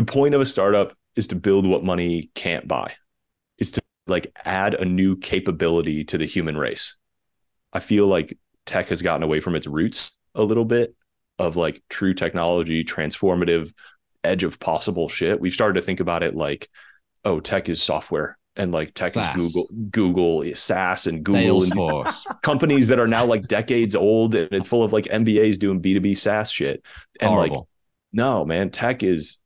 The point of a startup is to build what money can't buy. It's to like add a new capability to the human race. I feel like tech has gotten away from its roots a little bit of like true technology, transformative, edge of possible shit. We've started to think about it like, oh, tech is software. And like tech SaaS. Is Google, SaaS and Google and companies that are now like decades old, and it's full of like MBAs doing B2B SaaS shit. And horrible. Like, no, man, tech is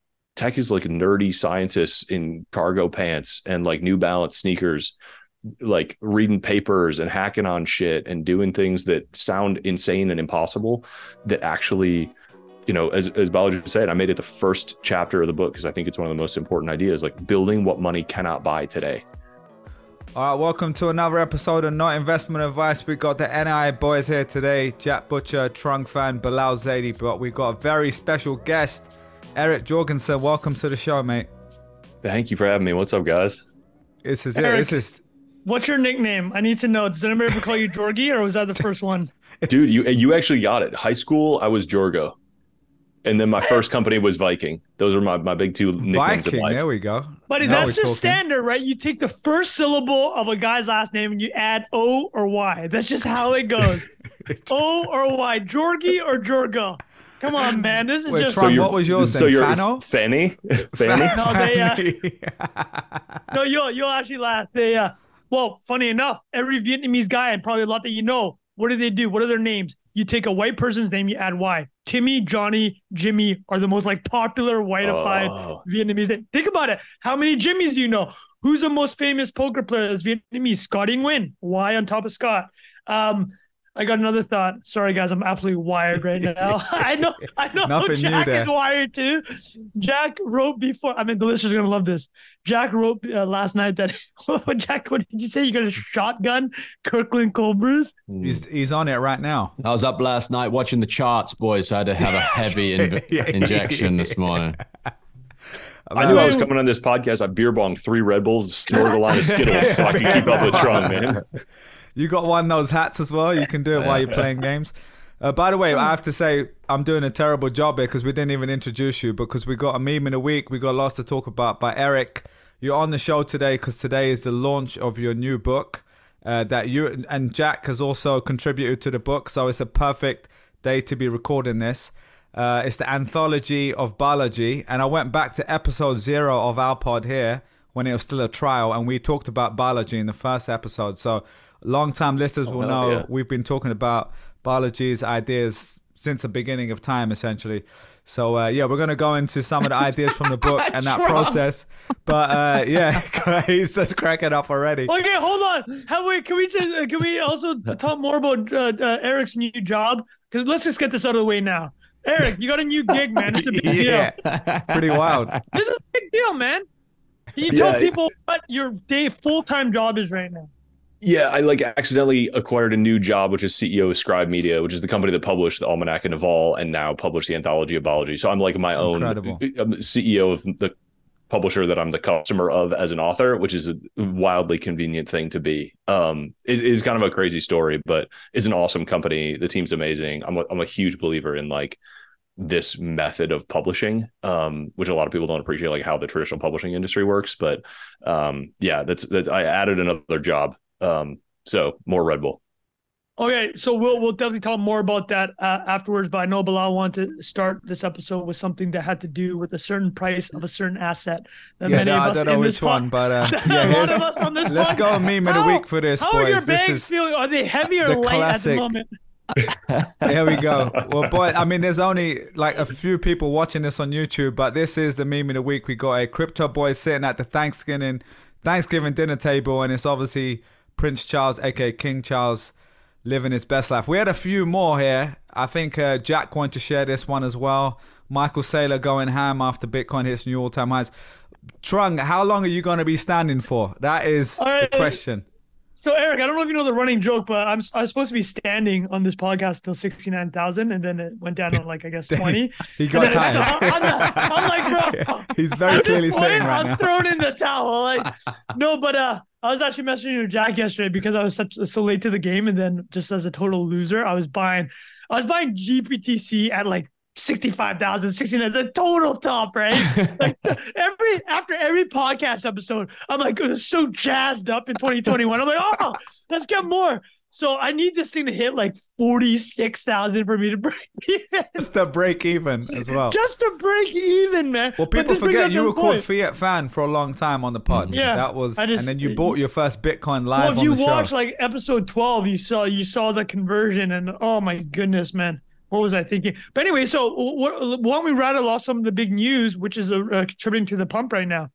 like nerdy scientists in cargo pants and like New Balance sneakers, like reading papers and hacking on shit and doing things that sound insane and impossible that actually, you know, as Balaji said, I made it the first chapter of the book because I think it's one of the most important ideas, like building what money cannot buy today. All right, welcome to another episode of Not Investment Advice. We got the NIA boys here today, Jack Butcher, Trung Phan, Bilal Zaidi, but we've got a very special guest, Eric Jorgenson. Welcome to the show, mate. Thank you for having me. What's up, guys? This is Eric, it. This is... What's your nickname? I need to know. Does anybody ever call you Jorgie, or was that the first one? Dude, you actually got it. High school, I was Jorgo. And then my first company was Viking. Those are my big two nicknames in life. There we go. Buddy, now that's just talking. Standard, right? You take the first syllable of a guy's last name and you add O or Y. That's just how it goes. O or Y, Jorgie or Jorgo. Come on, man. This is wait, just... Trump, so what was yours then? So you're Fanny? No, they... no, you'll actually laugh. They, well, funny enough, every Vietnamese guy, and probably a lot that you know, what do they do? What are their names? You take a white person's name, you add Y. Timmy, Johnny, Jimmy are the most like popular whiteified Vietnamese names. Think about it. How many Jimmys do you know? Who's the most famous poker player that's Vietnamese? Scotty Nguyen. Y on top of Scott. I got another thought. Sorry, guys, I'm absolutely wired right now. I know. Nothing Jack is wired too. Jack wrote before. I mean, the listeners are gonna love this. Jack wrote last night that. Jack, what did you say? You're gonna shotgun Kirkland Cobras? He's on it right now. I was up last night watching the charts, boys. So I had to have a heavy injection this morning. I knew I was coming on this podcast. I beer bonged 3 Red Bulls, snorted a lot of Skittles, so I could keep up with Trung, man. You got one of those hats as well. You can do it while you're playing games. By the way, I have to say I'm doing a terrible job here because we didn't even introduce you, because we got a meme in a week. We got lots to talk about. But Eric, you're on the show today because today is the launch of your new book that you and Jack has also contributed to the book. So it's a perfect day to be recording this. It's the Anthology of Balaji. And I went back to episode 0 of our pod here when it was still a trial. And we talked about Balaji in the first episode. So long-time listeners will know we've been talking about Balaji's ideas since the beginning of time, essentially. So, yeah, we're going to go into some of the ideas from the book and that process. But, yeah, he's just cracking up already. Okay, hold on. Can we also talk more about Eric's new job? Because let's just get this out of the way now. Eric, you got a new gig, man. It's a big deal. Pretty wild. This is a big deal, man. Can you tell people what your full-time job is right now? Yeah, I like accidentally acquired a new job, which is CEO of Scribe Media, which is the company that published the Almanack of Naval and now published the Anthology of Balaji. So I'm like my own CEO of the publisher that I'm the customer of as an author, which is a wildly convenient thing to be. It's kind of a crazy story, but it's an awesome company. The team's amazing. I'm a huge believer in like this method of publishing, which a lot of people don't appreciate, like how the traditional publishing industry works. But yeah, that's I added another job. So more Red Bull. Okay, so we'll definitely talk more about that afterwards, but I know Bilal wanted to start this episode with something that had to do with a certain price of a certain asset. That many of us in this one, but yeah, let's go meme of the week for this, boys. How are your bags feeling? Are they heavy or light at the moment? Here we go. Well, boy, I mean, there's only like a few people watching this on YouTube, but this is the meme of the week. We got a crypto boy sitting at the Thanksgiving dinner table, and it's obviously Prince Charles, aka King Charles, living his best life. We had a few more here. I think Jack wanted to share this one as well. Michael Saylor going ham after Bitcoin hits new all-time highs. Trung, how long are you going to be standing for? That is the question. So Eric, I don't know if you know the running joke, but I was supposed to be standing on this podcast till 69,000, and then it went down to like, I guess, 20. He got tired. I'm like, bro. He's very clearly sitting right now. I'm thrown in the towel. Like, no, but I was actually messaging with Jack yesterday because I was so late to the game, and then just as a total loser, I was buying GPTC at like 65,000, 69, the total top, right? Like after every podcast episode, I'm like, it was so jazzed up in 2021. I'm like, oh, let's get more. So I need this thing to hit like 46,000 for me to break even. Just to break even as well. Just to break even, man. Well, people forget you were called Fiat Fan for a long time on the pod. Yeah, that was, and then you bought your first Bitcoin live on the show. Well, if you watched like episode 12, you saw the conversion, and oh my goodness, man, what was I thinking? But anyway, so why don't we rattle off some of the big news, which is contributing to the pump right now.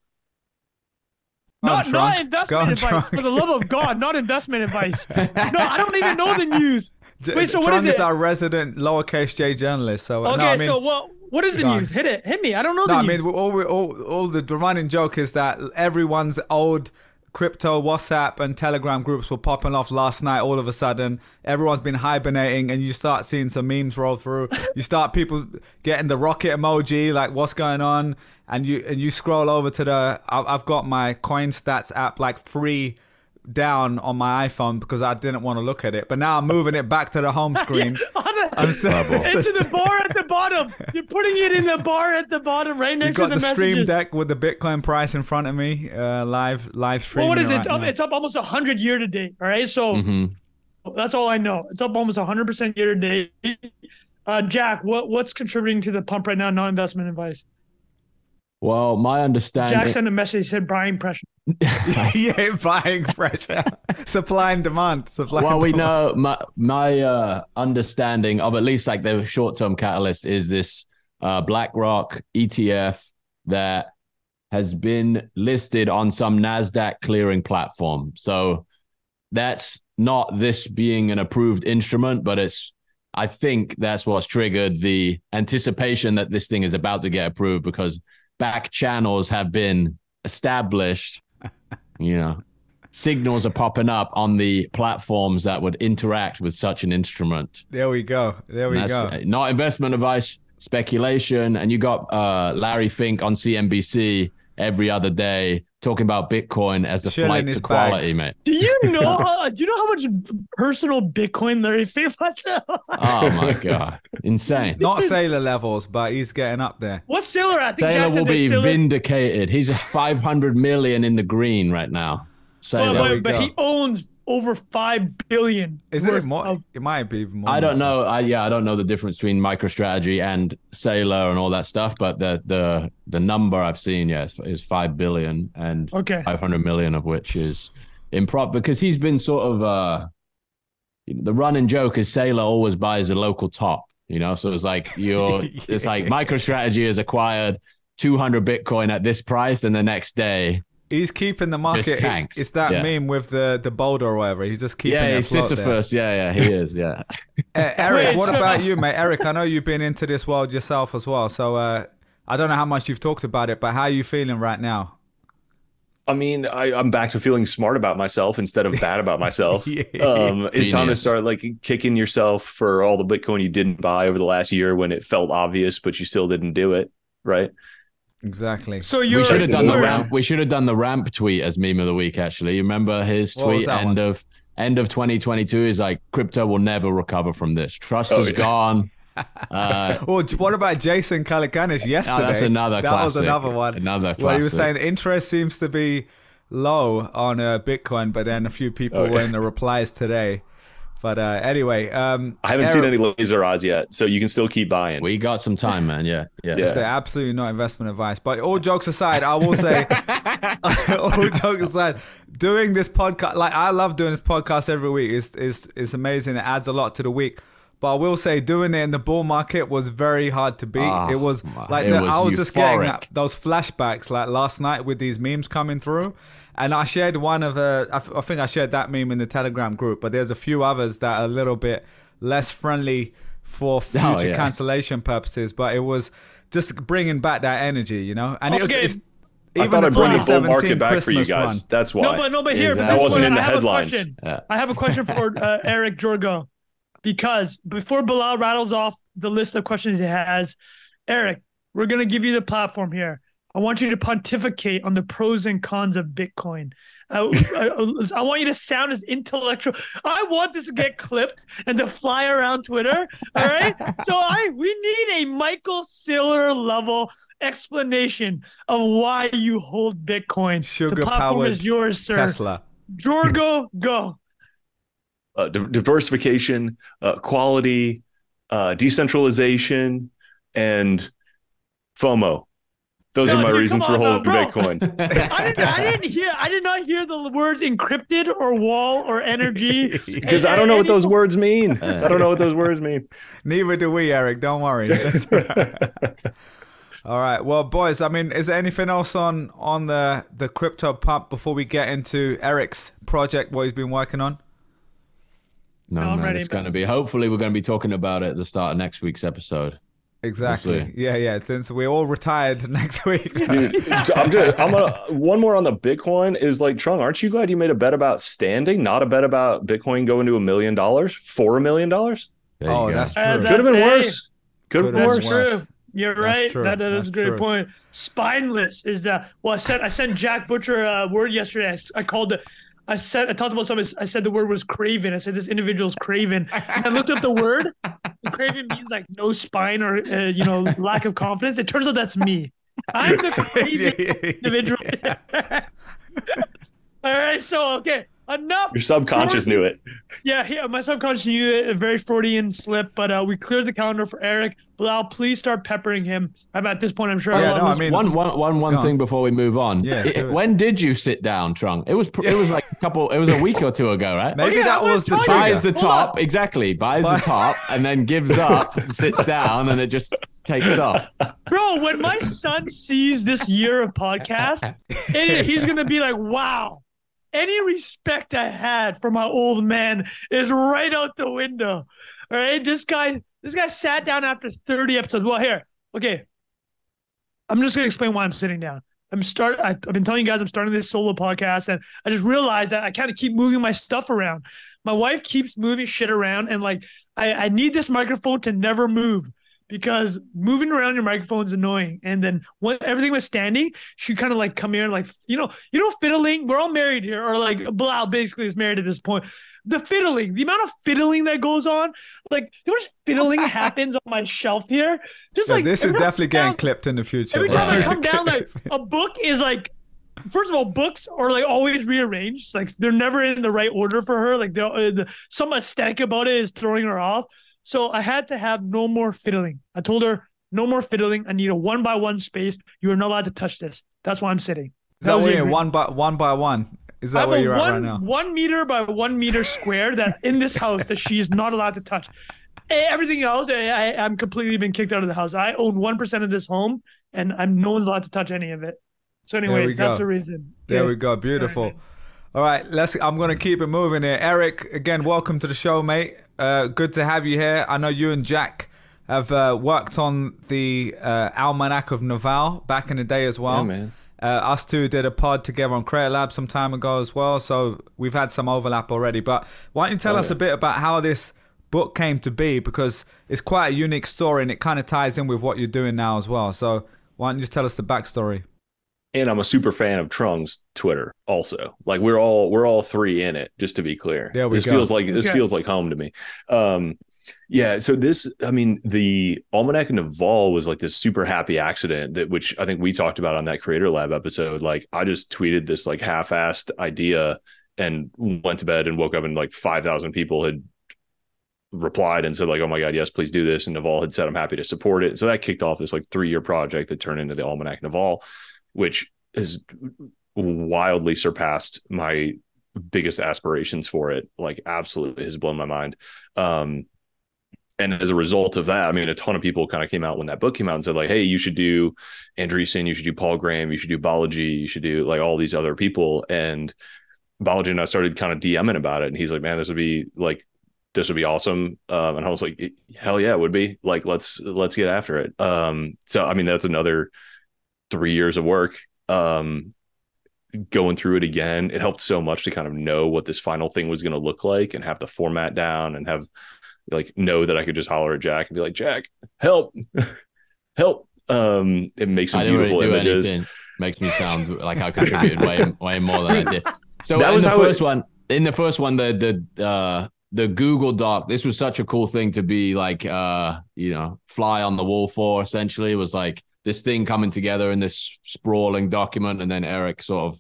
Not investment advice, for the love of God, not investment advice. No, I don't even know the news. Wait, so what is it? Trung is our resident lowercase j journalist. So, okay, no, I mean, so what is the news? Hit me. I don't know the news. I mean, all the running joke is that everyone's old crypto WhatsApp and Telegram groups were popping off last night. All of a sudden, everyone's been hibernating, and you start seeing some memes roll through. You start people getting the rocket emoji, like what's going on, and you scroll over to the. I've got my CoinStats app like free down on my iPhone because I didn't want to look at it, but now I'm moving it back to the home screen. Into the bar at the bottom. You're putting it in the bar at the bottom, right next to the messages. You've got the stream deck with the Bitcoin price in front of me, live streaming. Well, what is it? Right, it's up almost 100 year to date. All right, so that's all I know. It's up almost 100% year to date. Jack, what's contributing to the pump right now? Not investment advice. Well, my understanding. Jack sent a message. He said buying pressure. Yeah, buying pressure. Supply and demand. Well, we know my understanding of at least like the short-term catalyst is this BlackRock ETF that has been listed on some NASDAQ clearing platform. So that's not this being an approved instrument, but it's. I think that's what's triggered the anticipation that this thing is about to get approved because. Back channels have been established, you know, signals are popping up on the platforms that would interact with such an instrument. There we go. Not investment advice, speculation. And you got Larry Fink on CNBC every other day talking about Bitcoin as a flight to quality, mate. Do you know how much personal Bitcoin Larry Fink puts out? Oh my God, insane! Not Saylor levels, but he's getting up there. What's Saylor at? Saylor will be vindicated. He's 500 million in the green right now. But he owns over 5 billion. Is it more? It might be more. I don't know. I don't know the difference between MicroStrategy and Saylor and all that stuff. But the number I've seen, is 5 billion and 500 million of which is improper because he's been sort of the running joke is Saylor always buys a local top, you know. So it's like it's like MicroStrategy has acquired 200 Bitcoin at this price, and the next day. He's keeping the market. It's that meme with the boulder or whatever. He's just keeping it afloat. Sisyphus. There. Yeah, he is. Yeah. Eric, what about you, mate? Eric, I know you've been into this world yourself as well. So I don't know how much you've talked about it, but how are you feeling right now? I mean, I'm back to feeling smart about myself instead of bad about myself. It's time to start like kicking yourself for all the Bitcoin you didn't buy over the last year when it felt obvious, but you still didn't do it, right? Exactly. So we should have done the ramp. We should have done the ramp tweet as meme of the week. Actually, you remember his tweet end of 2022 is like crypto will never recover from this. Trust is gone. Well, what about Jason Calacanis yesterday? Oh, that's another. That classic. Was another one. Another. Classic. Well, he was saying interest seems to be low on Bitcoin, but then a few people were in the replies today. But anyway, I haven't seen any laser eyes yet, so you can still keep buying. We got some time, man. Yeah. It's absolutely not investment advice. But all jokes aside, I will say, all jokes aside, doing this podcast, like I love doing this podcast every week. It's amazing. It adds a lot to the week. But I will say, doing it in the bull market was very hard to beat. It was like I was euphoric. Just getting those flashbacks, like last night with these memes coming through. And I shared one of I think I shared that meme in the Telegram group, but there's a few others that are a little bit less friendly for future cancellation purposes. But it was just bringing back that energy, you know. And it's even I thought I'd bring the bull market back Christmas for you guys. One. That's why. No, but here exactly. That wasn't in the headlines. I have a question for Eric Jorgo, because before Bilal rattles off the list of questions he has, Eric, we're gonna give you the platform here. I want you to pontificate on the pros and cons of Bitcoin. I want you to sound as intellectual. I want this to get clipped and to fly around Twitter. All right. So we need a Michael Saylor level explanation of why you hold Bitcoin. Sugar the platform powered is yours, sir. Tesla. Jorgo, go. Diversification, quality, decentralization, and FOMO. Those are my reasons for holding Bitcoin. I did not hear the words encrypted or wall or energy. Because I don't know what those words mean. I don't know what those words mean. Neither do we, Eric. Don't worry. All right. Well, boys, I mean, is there anything else on the crypto pump before we get into Eric's project, what he's been working on? No, it's going to be. Hopefully, we're going to be talking about it at the start of next week's episode. Exactly. Hopefully. Yeah. Since we're all retired next week. Dude, one more on the Bitcoin is like, Trung, aren't you glad you made a bet about standing, not a bet about Bitcoin going to $1 million, $4 million? Oh, that's true. Could have been worse. Could have been worse. You're right. That's a great point. Spineless is that. Well, I sent Jack Butcher a word yesterday. I called it. I talked about something. I said the word was craven. I said this individual's craven. And I looked up the word. Craven means like no spine or lack of confidence. It turns out that's me. I'm the craven individual. Yeah. All right. So okay, enough. Your subconscious knew it. Yeah. My subconscious knew it. A very Freudian slip. But we cleared the calendar for Eric. Bilal, please start peppering him. At this point, I'm sure. One thing before we move on. Yeah. When did you sit down, Trung? It was like a week or two ago, right? Maybe that was the trigger. Buys the top, exactly. Buys the top and then gives up, and sits down, and it just takes off. Bro, when my son sees this year of podcast, he's gonna be like, "Wow, any respect I had for my old man is right out the window." All right, this guy sat down after 30 episodes. Well, here. Okay. I'm just going to explain why I'm sitting down. I've been telling you guys I'm starting this solo podcast, and I just realized that I kind of keep moving my stuff around. My wife keeps moving shit around, and like I need this microphone to never move, because moving around your microphone is annoying. And then when everything was standing, she kind of like come here and like, fiddling. We're all married here, or like Bilal basically is married at this point. The amount of fiddling that goes on, like, how much fiddling happens on my shelf here? This is definitely getting clipped in the future. Every time I come down, like, a book is like, first of all, books are like always rearranged. Like, they're never in the right order for her. Like, some aesthetic about it is throwing her off. So I had to have no more fiddling. I told her, no more fiddling. I need a 1x1 space. You are not allowed to touch this. That's why I'm sitting. Is that what you're one by one? Is that where you're at right now? 1 meter by 1 meter square that in this house that she is not allowed to touch. Everything else, I'm completely been kicked out of the house. I own 1% of this home, and no one's allowed to touch any of it. So anyways, that's the reason. There we go. Beautiful. All right, I'm going to keep it moving here. Eric, again, welcome to the show, mate. Good to have you here. I know you and Jack have worked on the Almanack of Naval back in the day as well. Yeah, man. Us two did a pod together on Creator Lab some time ago as well, so we've had some overlap already. But why don't you tell us a bit about how this book came to be, because it's quite a unique story and it kind of ties in with what you're doing now as well. So why don't you just tell us the backstory? And I'm a super fan of Trung's Twitter also. Like we're all three in it, just to be clear. This feels like home to me. Yeah. So the Almanac of Naval was like this super happy accident which I think we talked about on that Creator Lab episode. Like I just tweeted this like half-assed idea and went to bed and woke up and like 5,000 people had replied and said like, oh my God, yes, please do this. And Naval had said, I'm happy to support it. So that kicked off this like 3-year project that turned into the Almanac of Naval, which has wildly surpassed my biggest aspirations for it. Like absolutely has blown my mind. And as a result of that, I mean, a ton of people kind of came out when that book came out and said like, hey, you should do Andreessen, you should do Paul Graham, you should do Balaji, you should do like all these other people. And Balaji and I started kind of DMing about it. And he's like, man, this would be awesome. And I was like, hell yeah, it would be. Like, let's get after it. So, I mean, that's another 3 years of work, going through it again. It helped so much to kind of know what this final thing was going to look like and have the format down and have, like, know that I could just holler at Jack and be like, Jack, help, help. It makes some beautiful images. Anything. Makes me sound like I contributed way more than I did. So that was in the first one, the Google Doc, this was such a cool thing to be like, fly on the wall for, essentially. It was like this thing coming together in this sprawling document, and then Eric sort of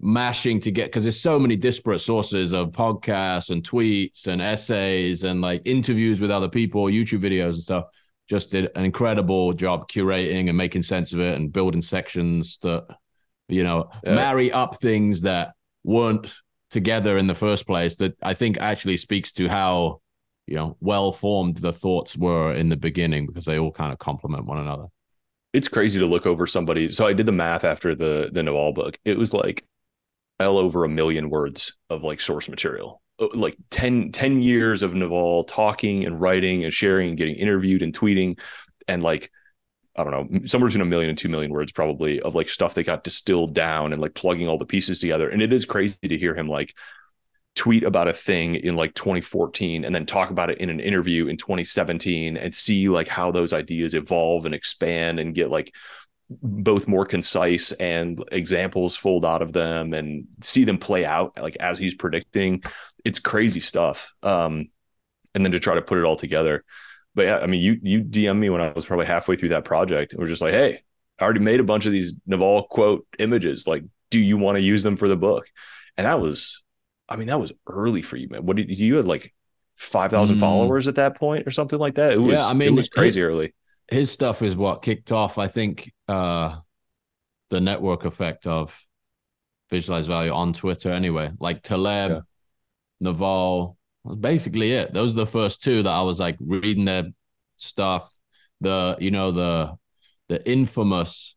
mashing to get, because there's so many disparate sources of podcasts and tweets and essays and like interviews with other people, YouTube videos and stuff. Just did an incredible job curating and making sense of it and building sections that, marry up things that weren't together in the first place, that I think actually speaks to how, well-formed the thoughts were in the beginning, because they all kind of complement one another. It's crazy to look over somebody. So I did the math after the Naval book. It was like well over 1 million words of like source material. Like 10 years of Naval talking and writing and sharing and getting interviewed and tweeting, and like, I don't know, somewhere between 1 million and 2 million words probably of like stuff that got distilled down and like plugging all the pieces together. And it is crazy to hear him like tweet about a thing in like 2014 and then talk about it in an interview in 2017 and see like how those ideas evolve and expand and get like both more concise and examples fold out of them and see them play out like as he's predicting. It's crazy stuff. And then to try to put it all together. But yeah, I mean, you DM me when I was probably halfway through that project. We're just like, hey, I already made a bunch of these Naval quote images. Like, do you want to use them for the book? And that was early for you, man. What did you had like 5,000 followers at that point or something like that? It was crazy early. His stuff is what kicked off, I think, the network effect of Visualize Value on Twitter anyway. Like Taleb, yeah. Naval, that was basically it. Those are the first two that I was like reading their stuff. The infamous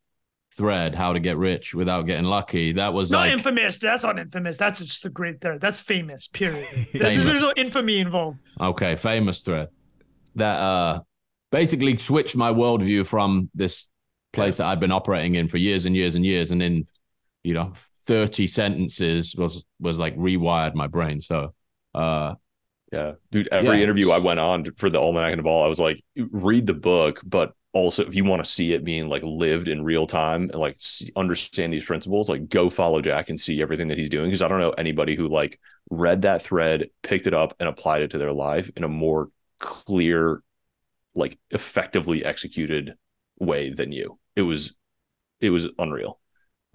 thread, how to get rich without getting lucky. That was not like, infamous. That's not infamous. That's just a great thread. That's famous, period. Famous. There's no infamy involved. Okay, famous thread. That basically switched my worldview from this place that I'd been operating in for years and years and years. And in, 30 sentences was like rewired my brain. So, every interview I went on for the Almanac and Ball, I was like, read the book, but also if you want to see it being like lived in real time and like understand these principles, like go follow Jack and see everything that he's doing. Cause I don't know anybody who like read that thread, picked it up and applied it to their life in a more clear, like effectively executed way than you. It was unreal.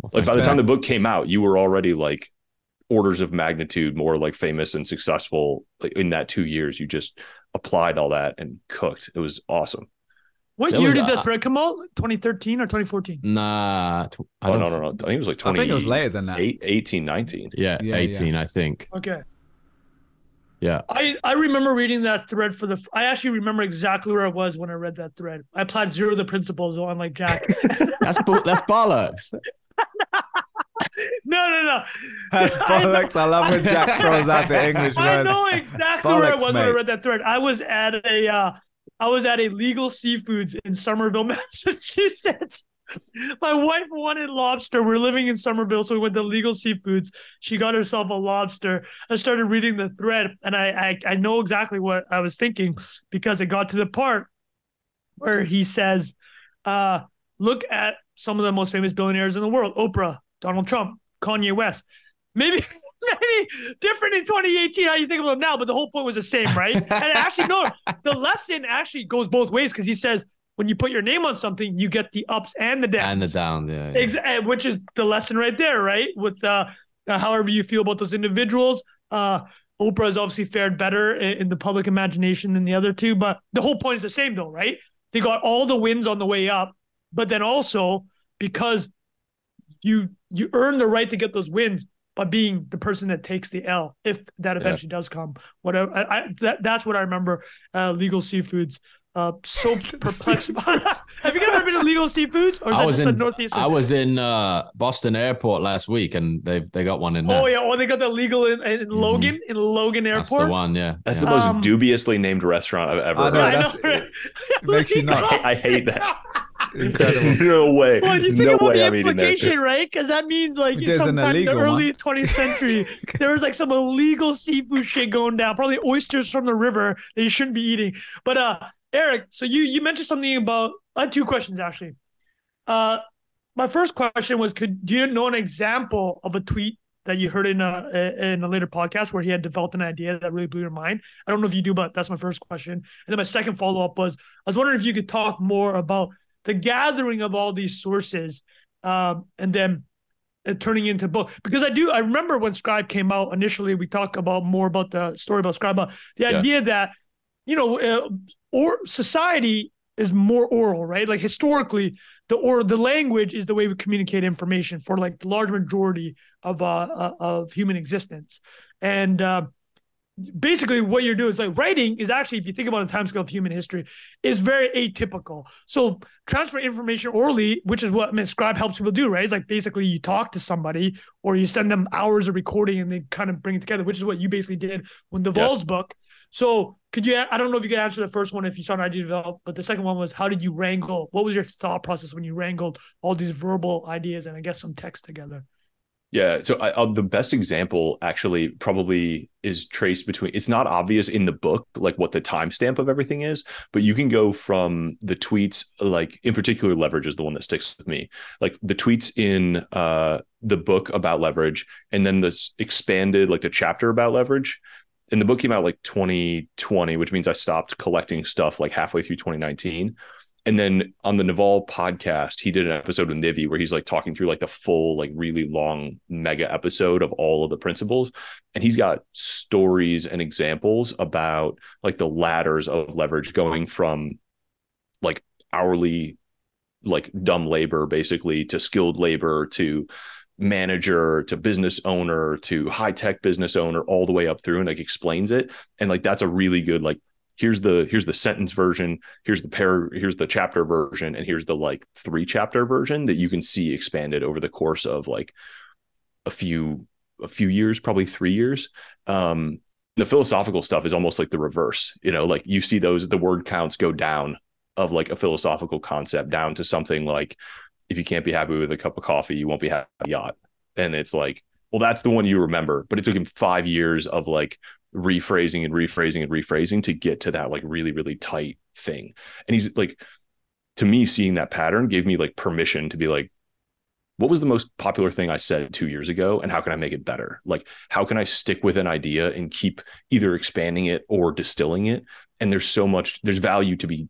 Well, like by the time the book came out, you were already like orders of magnitude more like famous and successful. Like in that 2 years, you just applied all that and cooked. It was awesome. What year did that thread come out? 2013 or 2014? Nah. I think it was like 20. I think it was later than that. 18, 19. Yeah, 18, yeah. I think. Okay. Yeah, I remember reading that thread I actually remember exactly where I was when I read that thread. I applied zero of the principles on like Jack. that's bollocks. No. That's bollocks. I love when Jack throws out the English words. I know exactly bollocks, where I was when I read that thread. I was at a Legal Seafoods in Somerville, Massachusetts. My wife wanted lobster. We're living in Somerville, so we went to Legal Seafoods. She got herself a lobster. I started reading the thread, and I know exactly what I was thinking, because it got to the part where he says, look at some of the most famous billionaires in the world, Oprah, Donald Trump, Kanye West. Maybe different in 2018 how you think of them now, but the whole point was the same, right? And actually, no, the lesson actually goes both ways, because he says, when you put your name on something, you get the ups and the downs. Yeah. Exactly, which is the lesson right there, right? With however you feel about those individuals. Oprah has obviously fared better in the public imagination than the other two, but the whole point is the same though, right? They got all the wins on the way up, but then also because you earn the right to get those wins by being the person that takes the L, if that eventually does come. Whatever. That's what I remember, Legal Seafoods. So perplexed. Have you guys ever been to Legal Seafoods? Or is that just in Northeast? I was in Boston Airport last week, and they got one in there. Oh yeah, they got the Legal in Logan, in Logan Airport. That's the one, yeah. That's the most dubiously named restaurant I've ever heard. It makes you nuts. I hate that. Incredible. No way. Well, you think about the implication, right? Because that means like sometime in the early 20th century, there was like some illegal seafood shit going down, probably oysters from the river that you shouldn't be eating. But Eric, so you mentioned something about, I had two questions actually. My first question was, do you know an example of a tweet that you heard in a later podcast where he had developed an idea that really blew your mind? I don't know if you do, but that's my first question. And then my second follow-up was, I was wondering if you could talk more about the gathering of all these sources and then turning into book. Because I remember when Scribe came out initially, we talked about more about the story about Scribe, but the idea that, or society is more oral, right? Like historically, the language is the way we communicate information for like the large majority of human existence. And basically what you're doing is like writing is actually, if you think about the timescale of human history, is very atypical. So transfer information orally, which is what Scribe helps people do, right? It's like basically you talk to somebody or you send them hours of recording and they kind of bring it together, which is what you basically did with Naval's book. So I don't know if you could answer the first one if you saw an idea develop, but the second one was, how did you wrangle? What was your thought process when you wrangled all these verbal ideas and I guess some text together? Yeah. So the best example actually probably is traced between, it's not obvious in the book, like what the timestamp of everything is, but you can go from the tweets, like in particular, leverage is the one that sticks with me, like the tweets in the book about leverage, and then this expanded, like the chapter about leverage. And the book came out like 2020, which means I stopped collecting stuff like halfway through 2019. And then on the Naval podcast, he did an episode with Nivi where he's like talking through like the full, like really long mega episode of all of the principles. And he's got stories and examples about like the ladders of leverage going from like hourly, like dumb labor basically to skilled labor to manager to business owner to high-tech business owner all the way up through, and like explains it. And like that's a really good, like here's the sentence version, here's the chapter version, and here's the like 3-chapter version that you can see expanded over the course of like a few years, probably 3 years. The philosophical stuff is almost like the reverse, like you see those, the word counts go down of like a philosophical concept down to something like, if you can't be happy with a cup of coffee, you won't be happy with a yacht. And it's like, well, that's the one you remember. But it took him 5 years of like rephrasing and rephrasing and rephrasing to get to that like really, really tight thing. And he's like, to me, seeing that pattern gave me like permission to be like, what was the most popular thing I said 2 years ago? And how can I make it better? Like, how can I stick with an idea and keep either expanding it or distilling it? And there's value to be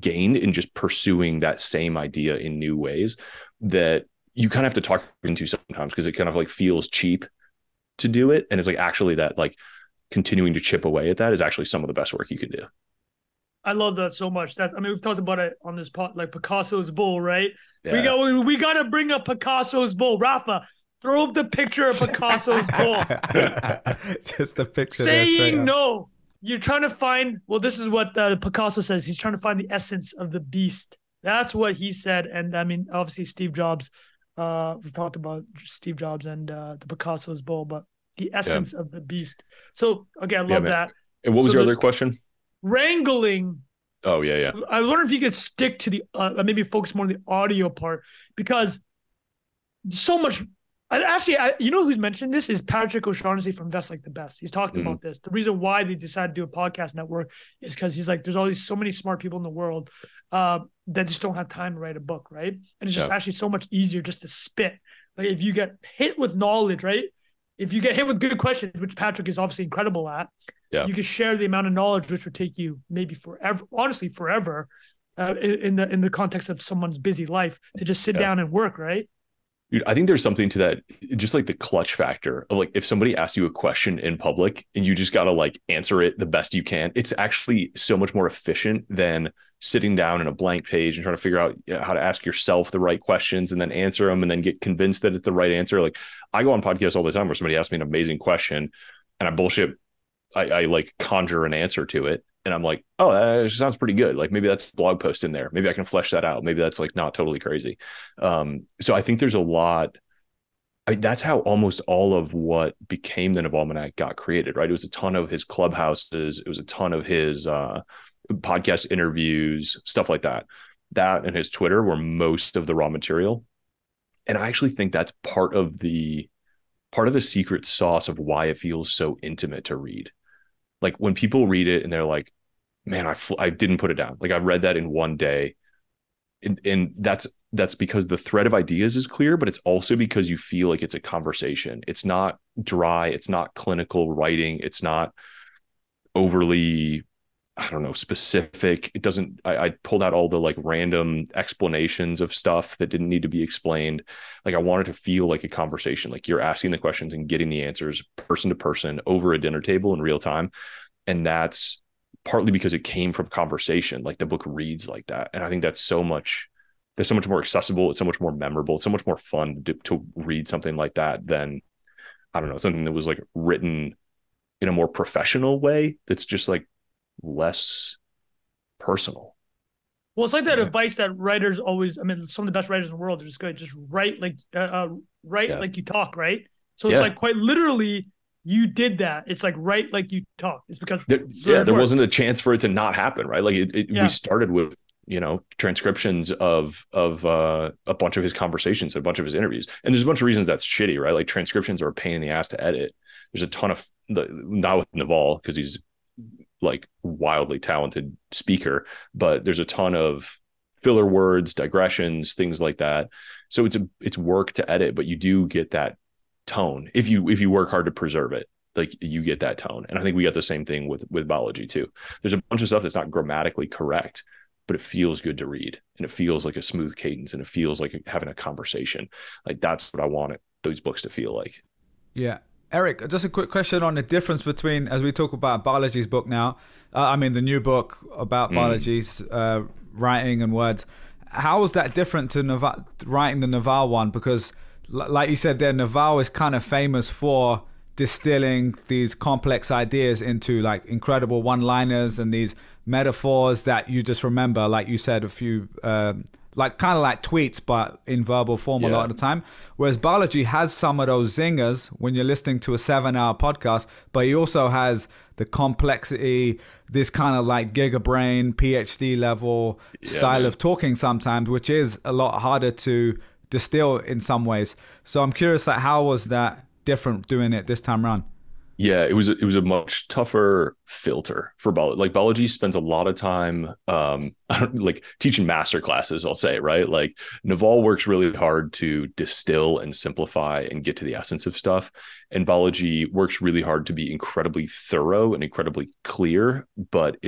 gained in just pursuing that same idea in new ways that you kind of have to talk into sometimes, because it kind of like feels cheap to do it. And it's like, actually that like continuing to chip away at that is actually some of the best work you can do. I love that so much. That's, I mean, we've talked about it on this pod, like Picasso's bowl, right? Yeah. We got to bring up Picasso's bowl. Rafa, throw up the picture of Picasso's bowl. Just the picture. Saying no. You're trying to find, well, this is what Picasso says. He's trying to find the essence of the beast. That's what he said. And I mean, obviously Steve Jobs, we talked about Steve Jobs and the Picasso's bowl, but the essence of the beast. So, okay, I love that. And what was your other question? Wrangling. Oh, yeah. I was wondering if you could stick to the, maybe focus more on the audio part, because so much. You know who's mentioned this is Patrick O'Shaughnessy from Invest Like the Best. He's talked about this. The reason why they decided to do a podcast network is because he's like, there's always so many smart people in the world that just don't have time to write a book, right? And it's just actually so much easier just to spit. Like if you get hit with knowledge, right? If you get hit with good questions, which Patrick is obviously incredible at, you can share the amount of knowledge which would take you maybe forever, honestly forever, in the context of someone's busy life to just sit down and work, right? Dude, I think there's something to that, just like the clutch factor of like, if somebody asks you a question in public and you just got to like answer it the best you can, it's actually so much more efficient than sitting down in a blank page and trying to figure out how to ask yourself the right questions and then answer them and then get convinced that it's the right answer. Like I go on podcasts all the time where somebody asks me an amazing question and I bullshit. I like conjure an answer to it. And I'm like, oh, that sounds pretty good. Like maybe that's a blog post in there. Maybe I can flesh that out. Maybe that's like not totally crazy. So I think there's a lot. That's how almost all of what became the Naval Almanack got created, right? It was a ton of his clubhouses. It was a ton of his podcast interviews, stuff like that. That and his Twitter were most of the raw material. And I actually think that's part of the secret sauce of why it feels so intimate to read. Like when people read it and they're like, man, I didn't put it down. Like I read that in one day. And that's because the thread of ideas is clear, but it's also because you feel like it's a conversation. It's not dry. It's not clinical writing. It's not overly, I don't know, specific. It doesn't, I pulled out all the like random explanations of stuff that didn't need to be explained. Like I wanted to feel like a conversation, like you're asking the questions and getting the answers person to person over a dinner table in real time. And that's partly because it came from conversation. Like the book reads like that. And I think that's so much more accessible. It's so much more memorable. It's so much more fun to read something like that than, I don't know, something that was like written in a more professional way. That's just like less personal. Well, it's like that advice that writers always, I mean, some of the best writers in the world are just going to just write like you talk. Right. So it's like quite literally, you did that. It's like, write like you talk. It's because there wasn't a chance for it to not happen, right? Like we started with, you know, transcriptions of a bunch of his conversations, a bunch of his interviews. And there's a bunch of reasons that's shitty, right? Like transcriptions are a pain in the ass to edit. There's a ton of, not with Naval, because he's like wildly talented speaker, but there's a ton of filler words, digressions, things like that. So it's work to edit, but you do get that tone if you work hard to preserve it. Like you get that tone, and I think we got the same thing with Balaji too. There's a bunch of stuff that's not grammatically correct, but it feels good to read, and it feels like a smooth cadence, and it feels like having a conversation. Like that's what I wanted those books to feel like. Yeah, Eric, just a quick question on the difference between, as we talk about Balaji's book now, I mean the new book about Balaji's writing and words. How is that different to Naval, writing the Naval one? Because like you said there, Naval is kind of famous for distilling these complex ideas into like incredible one-liners and these metaphors that you just remember, like you said, a few like kind of like tweets, but in verbal form a lot of the time. Whereas Balaji has some of those zingers when you're listening to a 7-hour podcast, but he also has the complexity, this kind of like Giga brain, PhD level style of talking sometimes, which is a lot harder to distill in some ways. So I'm curious, like, how was that different doing it this time around? Yeah, it was a much tougher filter for Balaji. Like Balaji spends a lot of time like teaching master classes, I'll say, right? Like Naval works really hard to distill and simplify and get to the essence of stuff. And Balaji works really hard to be incredibly thorough and incredibly clear. But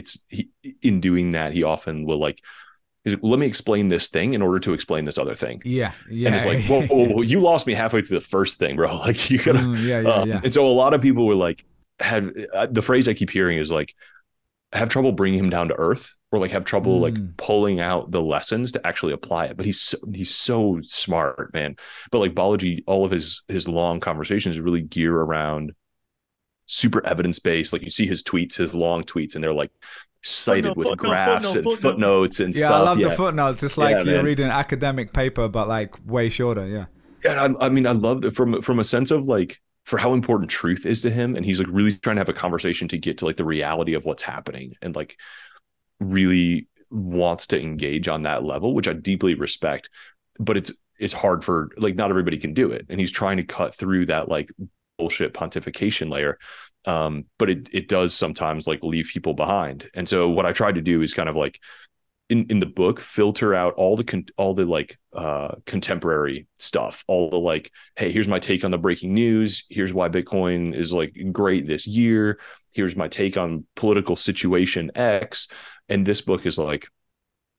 in doing that, he often will like, let me explain this thing in order to explain this other thing. Yeah. And it's like, whoa, you lost me halfway through the first thing, bro. Like you gotta. And so a lot of people were like, the phrase I keep hearing is like, have trouble bringing him down to earth, or like have trouble like pulling out the lessons to actually apply it. But he's so smart, man. But like Balaji, all of his long conversations really gear around super evidence-based. Like you see his tweets, his long tweets, and they're like, cited with graphs and footnotes and stuff. Yeah, I love the footnotes. It's like you're reading an academic paper, but like way shorter. Yeah. Yeah, I mean, I love that from a sense of like for how important truth is to him, and he's like really trying to have a conversation to get to like the reality of what's happening, and like really wants to engage on that level, which I deeply respect. But it's hard for like not everybody can do it, and he's trying to cut through that like bullshit pontification layer. But it does sometimes like leave people behind. And so what I tried to do is kind of like in the book, filter out all the like contemporary stuff, all the like, hey, here's my take on the breaking news. Here's why Bitcoin is like great this year. Here's my take on political situation X. And this book is like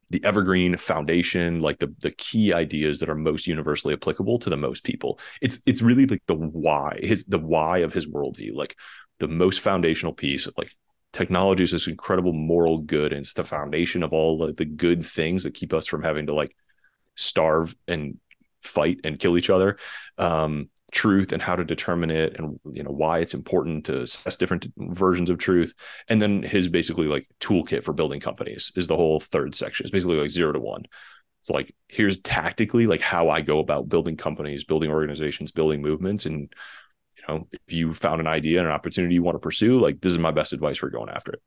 the evergreen foundation, like the key ideas that are most universally applicable to the most people. It's really like the why of his worldview, like the most foundational piece. Like technology is this incredible moral good, and it's the foundation of all the good things that keep us from having to like starve and fight and kill each other. Truth and how to determine it, and you know why it's important to assess different versions of truth. And then his basically like toolkit for building companies is the whole third section. It's basically like 0 to 1. It's like, here's tactically like how I go about building companies, building organizations, building movements. And you know, if you found an idea and an opportunity you want to pursue, like this is my best advice for going after it.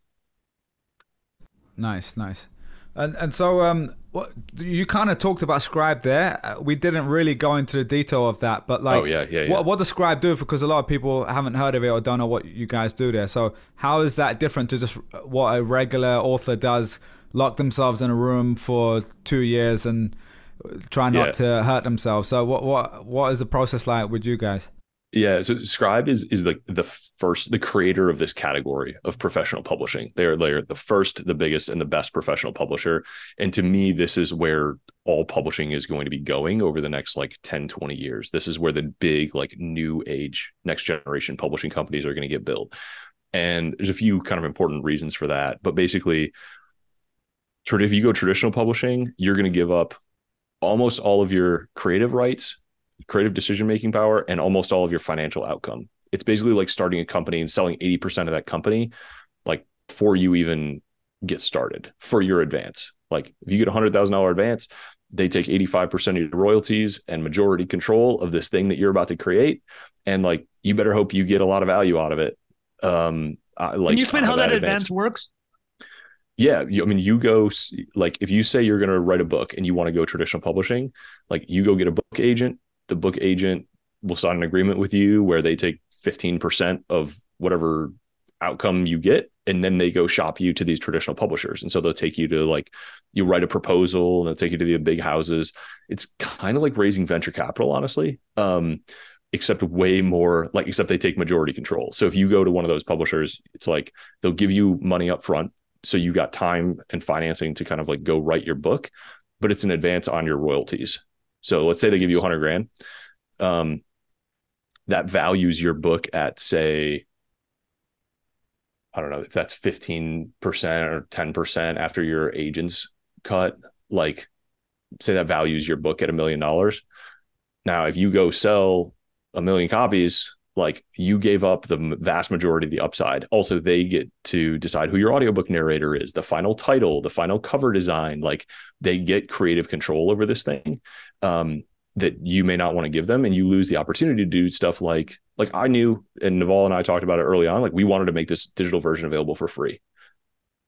Nice. And so you kind of talked about Scribe there. We didn't really go into the detail of that, but like, what does Scribe do? Because a lot of people haven't heard of it or don't know what you guys do there. So how is that different to just what a regular author does, lock themselves in a room for 2 years and try not to hurt themselves? So what is the process like with you guys? Yeah, so Scribe is like the creator of this category of professional publishing. They're the first, the biggest, and the best professional publisher. And to me, this is where all publishing is going to be going over the next like 10, 20 years. This is where the big like new age, next generation publishing companies are going to get built. And there's a few kind of important reasons for that. But basically, if you go traditional publishing, you're going to give up almost all of your creative rights, creative decision-making power, and almost all of your financial outcome. It's basically like starting a company and selling 80% of that company, like before you even get started, for your advance. Like if you get $100,000 advance, they take 85% of your royalties and majority control of this thing that you're about to create. And like, you better hope you get a lot of value out of it. Can you explain how that advance works? Yeah. I mean, you go, like, if you say you're going to write a book and you want to go traditional publishing, like you go get a book agent. The book agent will sign an agreement with you where they take 15% of whatever outcome you get, and then they go shop you to these traditional publishers. And so they'll take you to, like, you write a proposal and they'll take you to the big houses. It's kind of like raising venture capital, honestly, except way more, like, except they take majority control. So if you go to one of those publishers, it's like they'll give you money up front, so you got time and financing to kind of like go write your book, but it's an advance on your royalties. So let's say they give you $100,000, that values your book at, say, I don't know if that's 15% or 10% after your agent's cut, like say that values your book at $1 million. Now, if you go sell 1 million copies, like you gave up the vast majority of the upside. Also, they get to decide who your audiobook narrator is, the final title, the final cover design. Like they get creative control over this thing that you may not want to give them. And you lose the opportunity to do stuff like I knew, and Naval and I talked about it early on, like we wanted to make this digital version available for free,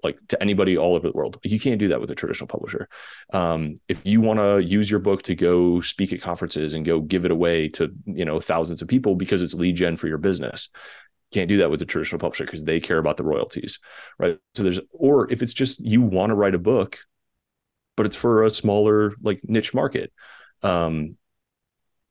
like to anybody all over the world. You can't do that with a traditional publisher. If you want to use your book to go speak at conferences and go give it away to, you know, thousands of people because it's lead gen for your business, can't do that with a traditional publisher because they care about the royalties, right? So or if it's just, you want to write a book, but it's for a smaller, like, niche market,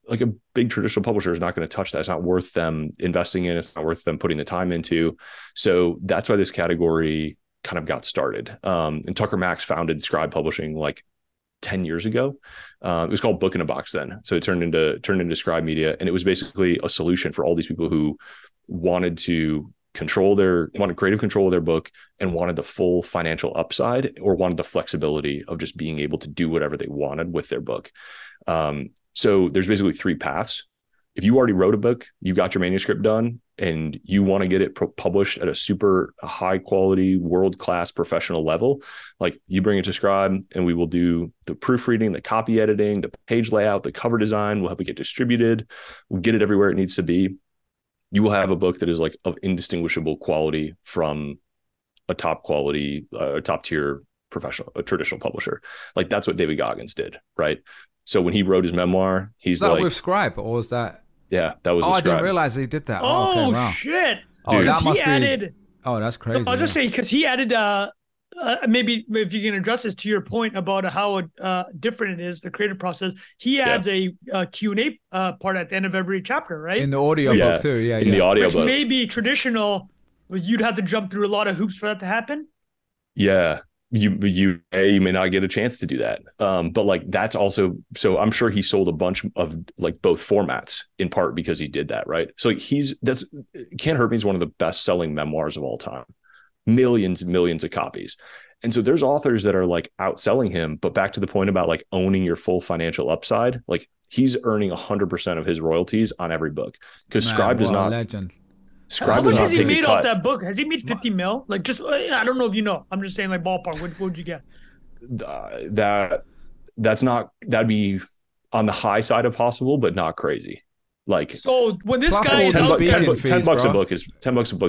like a big traditional publisher is not going to touch that. It's not worth them investing in. It's not worth them putting the time into. So that's why this category kind of got started. And Tucker Max founded Scribe Publishing like 10 years ago. It was called Book in a Box then. So it turned into Scribe Media. And it was basically a solution for all these people who wanted creative control of their book and wanted the full financial upside, or wanted the flexibility of just being able to do whatever they wanted with their book. So there's basically three paths. If you already wrote a book, you got your manuscript done, and you want to get it published at a super high quality, world-class professional level, like you bring it to Scribe and we will do the proofreading, the copy editing, the page layout, the cover design. We'll help it get distributed. We'll get it everywhere it needs to be. You will have a book that is like of indistinguishable quality from a top quality, top tier professional, a traditional publisher. Like that's what David Goggins did, right? So when he wrote his memoir, he's like, with Scribe, or was that? Yeah, that was. Oh, I didn't realize he did that. Oh, okay, wow. Shit! Oh, that must be. Oh, that's crazy. I'll just say because he added. Maybe if you can address this to your point about how different it is, the creative process. He adds a Q&A part at the end of every chapter, right? In the audio book too. Yeah, in the audio book, which may be traditional. You'd have to jump through a lot of hoops for that to happen. Yeah. You may not get a chance to do that. But like, that's also, so I'm sure he sold a bunch of like both formats in part because he did that. Right. So that's Can't Hurt Me is one of the best selling memoirs of all time. Millions and millions of copies. And so there's authors that are like outselling him, but back to the point about like owning your full financial upside, like he's earning 100% of his royalties on every book because Scribe does not. Legend. Scribe. How much has he made off that book? Has he made 50 mil? Like, just, I don't know if you know. I'm just saying, like, ballpark. What would you get? That'd be on the high side of possible, but not crazy. Like, so when this guy is $10 a book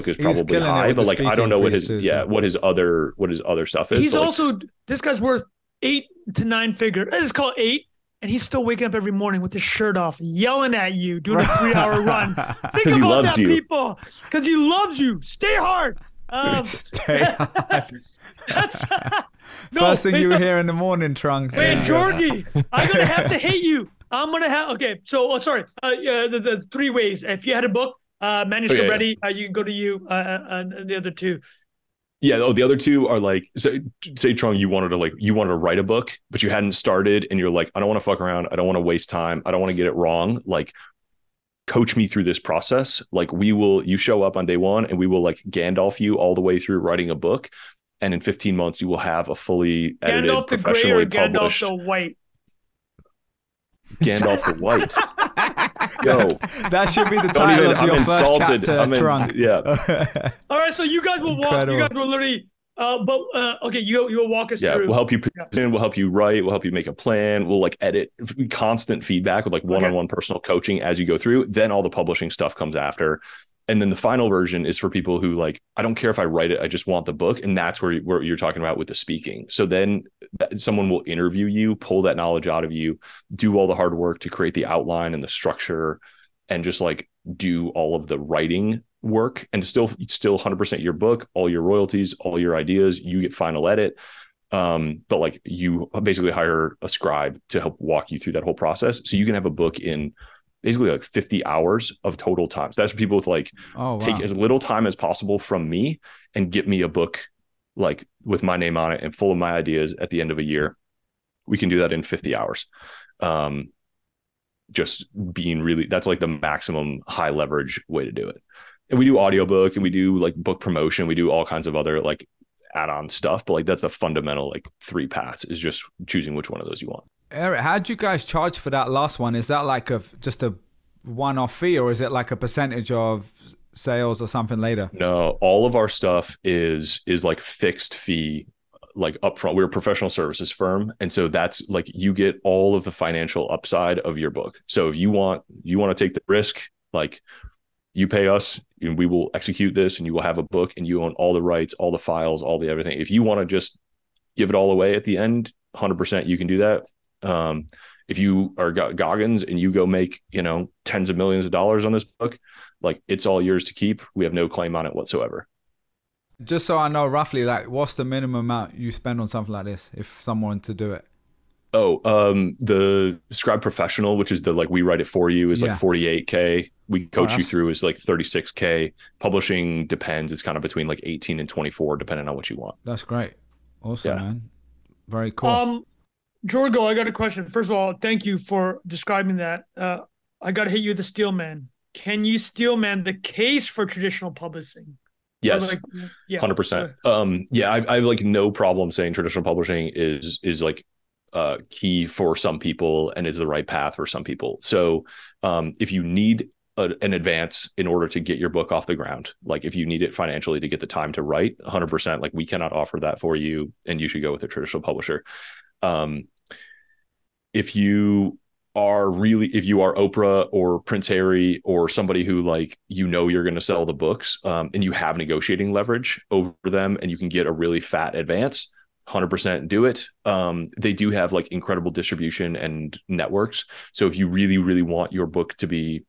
is probably high, but like I don't know what his other stuff is. He's also this guy's worth 8 to 9 figure. Let's just call it 8. And he's still waking up every morning with his shirt off, yelling at you, doing a 3-hour run. Think about he loves that, you. People. Because he loves you. Stay hard. Stay hard. That's, no, first thing you hear in the morning, Trung. Man, Jorgie, I'm going to have to hate you. I'm going to have, okay, so, sorry. The 3 ways. If you had a book, manuscript ready, you can go to you and the other 2. Yeah. Oh, the other 2 are like, say Trung, you wanted to write a book, but you hadn't started, and you're like, I don't want to fuck around. I don't want to waste time. I don't want to get it wrong. Like, coach me through this process. Like, you show up on day 1, and we will like Gandalf you all the way through writing a book, and in 15 months you will have a fully edited, Gandalf the professionally gray or Gandalf published. Gandalf the white. Gandalf the White. Yo, that should be the title of your first chapter. I'm insulted. Yeah. All right, so you guys will walk. Incredible. You guys will literally. Okay, you'll walk us through. Yeah, we'll help you. Yeah. We'll help you write. We'll help you make a plan. We'll like edit. Constant feedback with like one-on-one personal coaching as you go through. Then all the publishing stuff comes after. And then the final version is for people who like, I don't care if I write it, I just want the book. And that's where you're talking about with the speaking. So then someone will interview you, pull that knowledge out of you, do all the hard work to create the outline and the structure, and just like do all of the writing work, and still 100% your book, all your royalties, all your ideas, you get final edit. But like you basically hire a scribe to help walk you through that whole process. So you can have a book in basically like 50 hours of total time. So that's what people with like, take as little time as possible from me and get me a book like with my name on it and full of my ideas at the end of a year. We can do that in 50 hours. Just being really, that's like the maximum high leverage way to do it. And we do audiobook, and we do like book promotion. We do all kinds of other like add-on stuff, but like that's the fundamental like 3 paths, is just choosing which one of those you want. Eric, how do you guys charge for that last one? Is that like just a one-off fee, or is it like a percentage of sales or something later? No, all of our stuff is like fixed fee, like upfront. We're a professional services firm, and so that's like you get all of the financial upside of your book. So if you want to take the risk, like you pay us, and we will execute this, and you will have a book, and you own all the rights, all the files, all the everything. If you want to just give it all away at the end, 100%, you can do that. If you are Goggins and you go make, tens of millions of dollars on this book, like it's all yours to keep. We have no claim on it whatsoever. Just so I know roughly, like what's the minimum amount you spend on something like this if someone to do it? The Scribe Professional, which is the, like, we write it for you, is like 48K. We coach you through is like 36K. Publishing depends. It's kind of between like 18 and 24, depending on what you want. That's great. Awesome, man. Very cool. Jorgo, I got a question. First of all, thank you for describing that. I got to hit you with the steel man. Can you steel man the case for traditional publishing? Yes, 100%. I have like no problem saying traditional publishing is like key for some people and is the right path for some people. So if you need an advance in order to get your book off the ground, like if you need it financially to get the time to write, 100%, like we cannot offer that for you, and you should go with a traditional publisher. If you are Oprah or Prince Harry or somebody who like, you're going to sell the books, and you have negotiating leverage over them, and you can get a really fat advance, 100% do it. They do have like incredible distribution and networks. So if you really, really want your book to be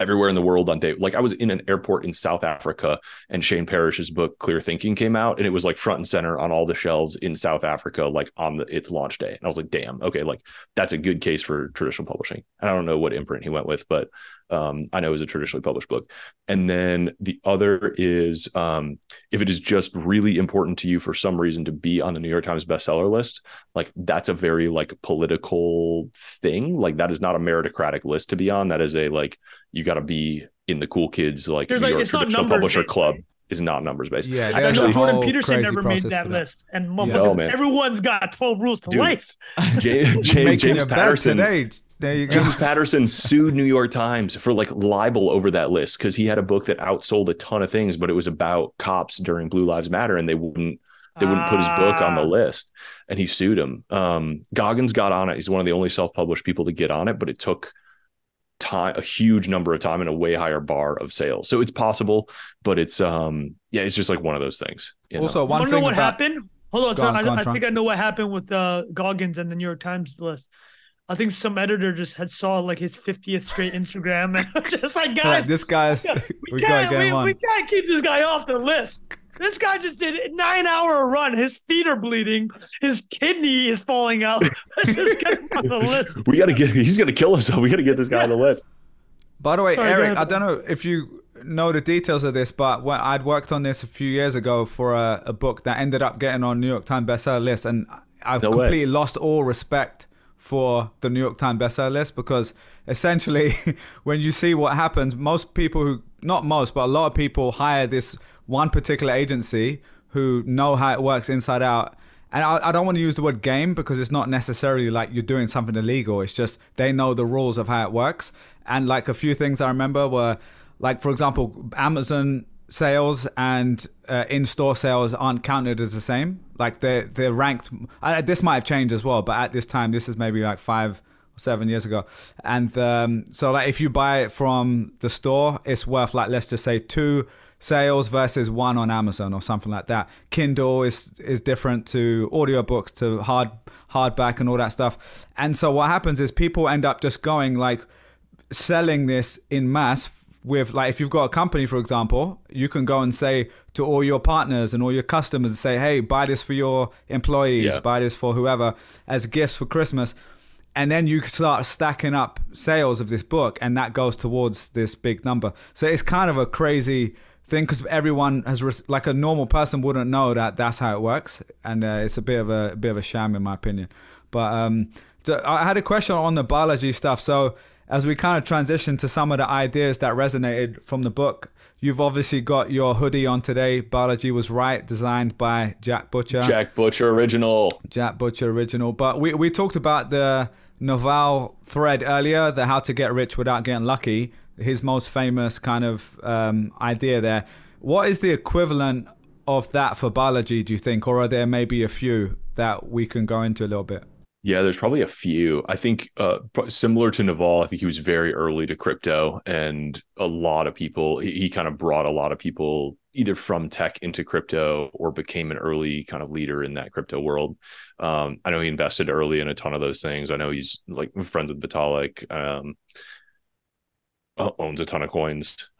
everywhere in the world on day, like I was in an airport in South Africa, and Shane Parrish's book Clear Thinking came out, and it was like front and center on all the shelves in South Africa, like on its launch day. And I was like, damn, okay, like that's a good case for traditional publishing. And I don't know what imprint he went with, but I know it was a traditionally published book. And then the other is if it is just really important to you for some reason to be on the New York Times bestseller list, like that's a very like political thing. Like that is not a meritocratic list to be on. That is a like, you got to be in the cool kids, like New York traditional publisher club is not numbers based. Yeah, I know Jordan Peterson never made that list, and everyone's got 12 rules to life. James Patterson. There you go. James Patterson sued New York Times for like libel over that list because he had a book that outsold a ton of things, but it was about cops during Blue Lives Matter, and they wouldn't put his book on the list, and he sued him. Goggins got on it. He's one of the only self-published people to get on it, but it took time, a huge number of time and a way higher bar of sales. So it's possible, but it's, yeah, it's just like one of those things. Also, one thing what happened. Hold on. I think I know what happened with Goggins and the New York Times list. I think some editor just had saw like his 50th straight Instagram and just like, guys, this guy's, we can't keep this guy off the list. This guy just did a 9-hour run. His feet are bleeding. His kidney is falling out. Let's get him on the list. We got to get him. He's going to kill us. So we got to get this guy on the list. By the way, Eric, I don't know if you know the details of this, but when I'd worked on this a few years ago for a book that ended up getting on New York Times bestseller list. And I've completely lost all respect for the New York Times bestseller list, because essentially when you see what happens, most people who, not most, but a lot of people hire this one particular agency who know how it works inside out. And I don't want to use the word game, because it's not necessarily like you're doing something illegal. It's just they know the rules of how it works. And like a few things I remember were like, for example, Amazon sales and in-store sales aren't counted as the same. Like they're ranked, this might have changed as well, but at this time, this is maybe like 5 or 7 years ago. And so like if you buy it from the store, it's worth like, let's just say 2 sales versus 1 on Amazon or something like that. Kindle is different to audiobooks, to hardback and all that stuff. And so what happens is people end up just going like selling this in mass. With like, if you've got a company, for example, you can go and say to all your partners and all your customers and say, hey, buy this for your employees, buy this for whoever as gifts for Christmas. And then you start stacking up sales of this book, and that goes towards this big number. So it's kind of a crazy thing, because everyone has, like a normal person wouldn't know that that's how it works. And it's a bit of a sham in my opinion. But so I had a question on the Balaji stuff. So as we kind of transition to some of the ideas that resonated from the book, you've obviously got your hoodie on today. Balaji was right, designed by Jack Butcher. Jack Butcher original. Jack Butcher original. But we talked about the Naval thread earlier, the how to get rich without getting lucky, his most famous kind of idea there. What is the equivalent of that for Balaji, do you think? Or are there maybe a few that we can go into a little bit? Yeah, there's probably a few. I think similar to Naval, I think he was very early to crypto, and a lot of people, he kind of brought a lot of people either from tech into crypto or became an early kind of leader in that crypto world. I know he invested early in a ton of those things. I know he's like friends with Vitalik, owns a ton of coins.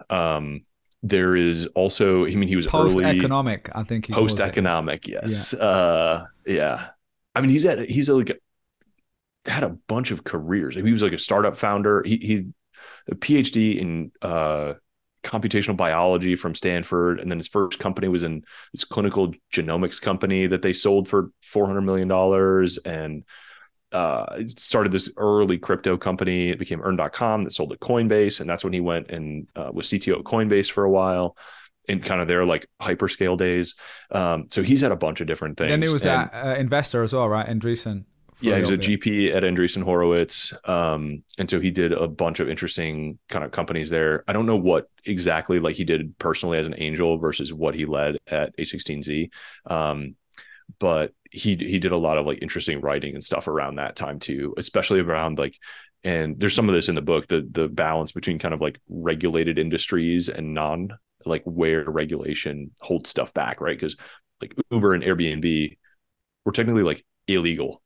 There is also, I mean, he was early. Post-economic, I think. Post-economic, yes. Yeah. I mean, he's like, had a bunch of careers. I mean, he was like a startup founder. He a PhD in computational biology from Stanford. And then his first company was in this clinical genomics company that they sold for $400 million. And started this early crypto company. It became Earn.com that sold to Coinbase. And that's when he went and was CTO at Coinbase for a while, in kind of their like hyperscale days. So he's had a bunch of different things. And he was an investor as well, right? Andreessen. Yeah, he was a GP at Andreessen Horowitz. And so he did a bunch of interesting kind of companies there. I don't know what exactly like he did personally as an angel versus what he led at A16Z. But he did a lot of like interesting writing and stuff around that time too, especially around like, and there's some of this in the book, the balance between kind of like regulated industries and non, like where regulation holds stuff back, right? Because like Uber and Airbnb were technically like illegal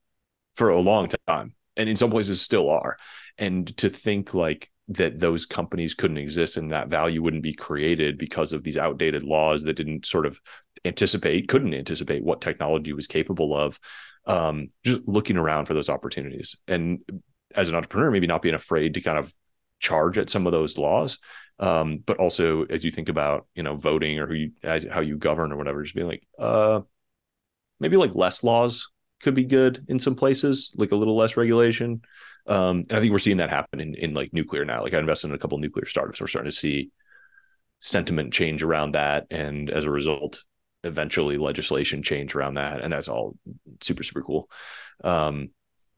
for a long time, and in some places still are. And to think like that those companies couldn't exist and that value wouldn't be created because of these outdated laws that didn't sort of couldn't anticipate what technology was capable of, just looking around for those opportunities. And as an entrepreneur, maybe not being afraid to kind of charge at some of those laws. But also as you think about, you know, voting or how you govern or whatever, just being like, maybe like less laws could be good in some places, like a little less regulation. And I think we're seeing that happen in like nuclear now. Like I invested in a couple of nuclear startups. We're starting to see sentiment change around that. And as a result, eventually legislation change around that. And that's all super, super cool.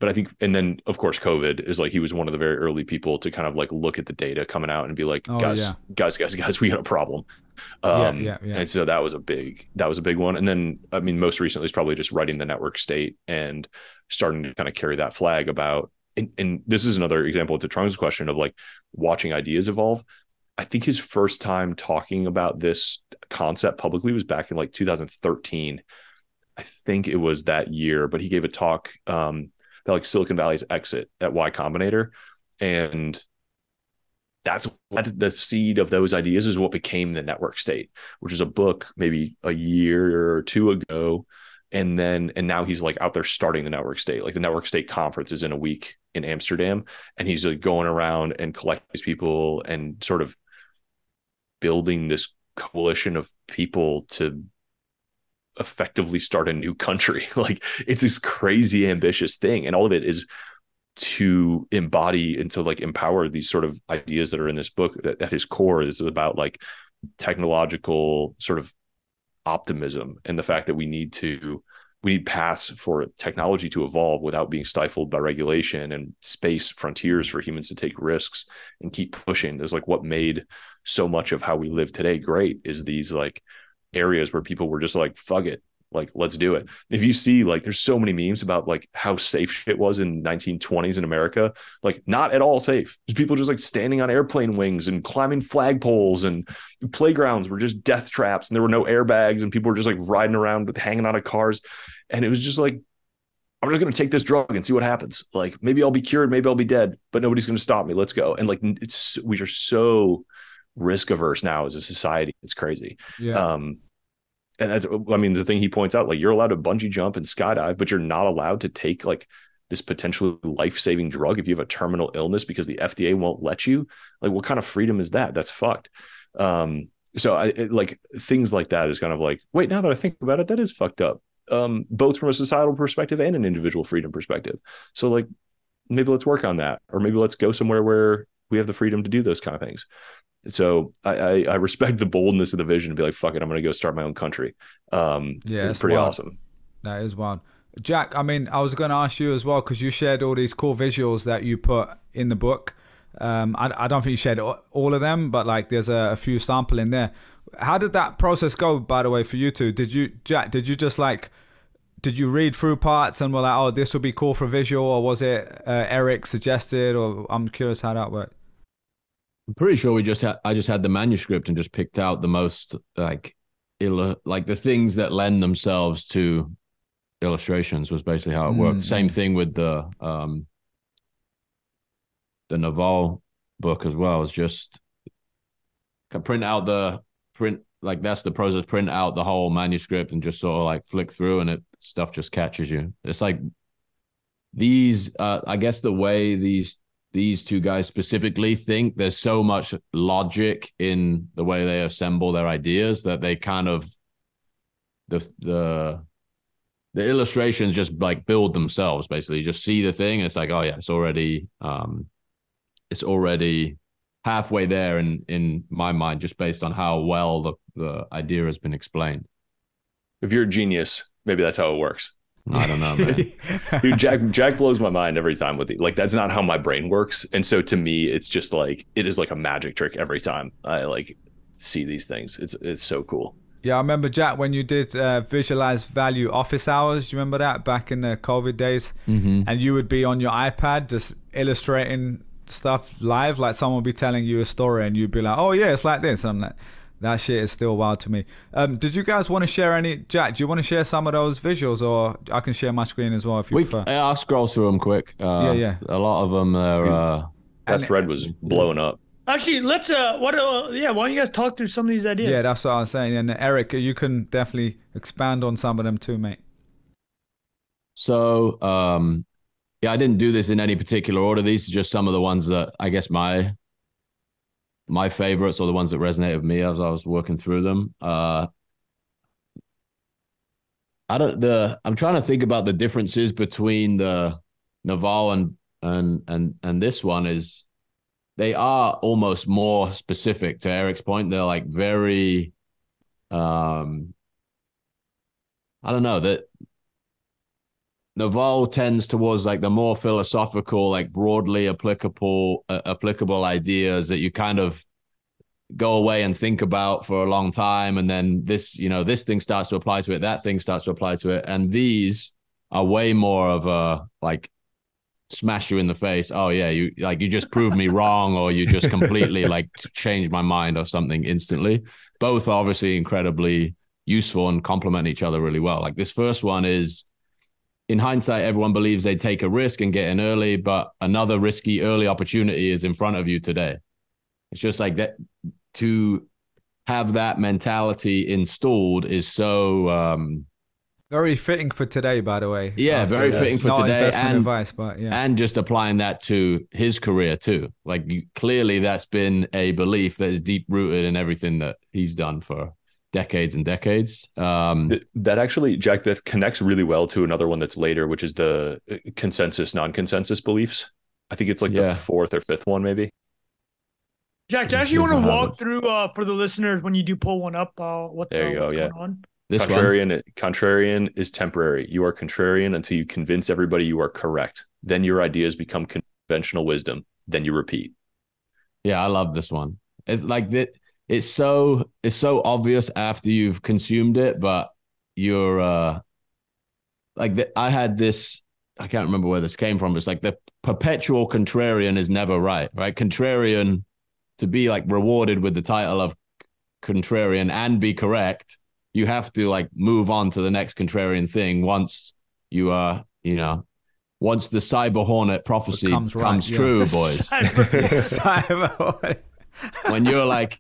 But I think, and then of course, COVID is like, he was one of the very early people to kind of like look at the data coming out and be like, guys, we got a problem. And so that was a big one. And then, I mean, most recently is probably just writing the Network State and starting to kind of carry that flag about and this is another example to Trung's question of like watching ideas evolve. I think his first time talking about this concept publicly was back in like 2013. I think it was that year, but he gave a talk about like Silicon Valley's exit at Y Combinator. And that's what the seed of those ideas is what became The Network State, which is a book maybe a year or two ago. And now he's like out there starting The Network State. Like the Network State conference is in a week in Amsterdam, and he's like going around and collecting these people and sort of building this coalition of people to effectively start a new country. Like it's this crazy ambitious thing. And all of it is to embody and to like empower these sort of ideas that are in this book. At his core, this is about like technological sort of optimism and the fact that we need paths for technology to evolve without being stifled by regulation, and space frontiers for humans to take risks and keep pushing. There's like what made so much of how we live today great is these like areas where people were just like, fuck it. Like, let's do it. If you see, like, there's so many memes about like how safe shit was in 1920s in America, like not at all safe. There's people just like standing on airplane wings and climbing flagpoles, and playgrounds were just death traps, and there were no airbags, and people were just like riding around with hanging out of cars. And it was just like, I'm just going to take this drug and see what happens. Like, maybe I'll be cured, maybe I'll be dead, but nobody's going to stop me. Let's go. And like, we are so risk averse now as a society. It's crazy. Yeah. And that's, I mean, the thing he points out, like you're allowed to bungee jump and skydive, but you're not allowed to take like this potentially life-saving drug if you have a terminal illness because the FDA won't let you. Like, what kind of freedom is that? That's fucked. So things like that is kind of like, wait, now that I think about it, that is fucked up, both from a societal perspective and an individual freedom perspective. So like, maybe let's work on that, or maybe let's go somewhere where we have the freedom to do those kind of things. So I respect the boldness of the vision to be like, fuck it, I'm going to go start my own country. Yeah, it's pretty wild. Awesome. That is wild. Jack, I mean, I was going to ask you as well, because you shared all these cool visuals that you put in the book. I don't think you shared all of them, but like there's a few sample in there. How did that process go, by the way, for you two? Did you read through parts and were like, oh, this would be cool for visual, or was it Eric suggested, or I'm curious how that worked. I'm pretty sure I just had the manuscript and just picked out the most like the things that lend themselves to illustrations was basically how it worked. Same thing with the Naval book as well. It's just that's the process, print out the whole manuscript and just sort of like flick through, and stuff just catches you. It's like these, I guess the way these two guys specifically think, there's so much logic in the way they assemble their ideas that they kind of, the illustrations just like build themselves basically. You just see the thing and it's like, oh yeah, it's already halfway there in my mind, just based on how well the idea has been explained. If you're a genius, maybe that's how it works. I don't know, man. Dude, Jack blows my mind every time with it. Like, that's not how my brain works. And so to me, it's just like, it is like a magic trick every time I like see these things. It's so cool. Yeah, I remember, Jack, when you did Visualize Value office hours, do you remember that back in the COVID days? Mm-hmm. And you would be on your iPad just illustrating stuff live, like someone would be telling you a story and you'd be like, oh yeah, it's like this. And I'm like, that shit is still wild to me. Did you guys want to share any? Jack, do you want to share some of those visuals, or I can share my screen as well if you prefer? I'll scroll through them quick. Yeah. A lot of them are. That thread was blowing up. Actually, let's. Why don't you guys talk through some of these ideas? Yeah, that's what I was saying. And Eric, you can definitely expand on some of them too, mate. So, I didn't do this in any particular order. These are just some of the ones that I guess my favorites, or the ones that resonated with me as I was working through them. I'm trying to think about the differences between the Naval and this one. Is they are almost more specific. To Eric's point, they're like very, I don't know, that Naval tends towards like the more philosophical, like broadly applicable ideas that you kind of go away and think about for a long time. And then this, this thing starts to apply to it. That thing starts to apply to it. And these are way more of a, like smash you in the face. Oh yeah, you just proved me wrong, or you just completely like changed my mind or something instantly. Both are obviously incredibly useful and complement each other really well. Like this first one is, in hindsight, everyone believes they take a risk and get in early, but another risky early opportunity is in front of you today. It's just like that, to have that mentality installed is so very fitting for today, by the way. Yeah, very fitting for today, and advice, but yeah, and just applying that to his career too. Like clearly, that's been a belief that is deep rooted in everything that he's done for decades and decades. That actually, Jack, that connects really well to another one that's later, which is the consensus, non-consensus beliefs. I think it's like the fourth or fifth one, maybe. Jack, Josh, you want to walk through for the listeners when you do pull one up, what's going on? This contrarian is temporary. You are contrarian until you convince everybody you are correct. Then your ideas become conventional wisdom. Then you repeat. Yeah, I love this one. It's like that. It's so obvious after you've consumed it, but you're I had this, I can't remember where this came from, but it's like the perpetual contrarian is never right, right? Contrarian, to be like rewarded with the title of contrarian and be correct, you have to like move on to the next contrarian thing once you are, once the cyber hornet prophecy comes true, boys. Cyber hornet. When you're like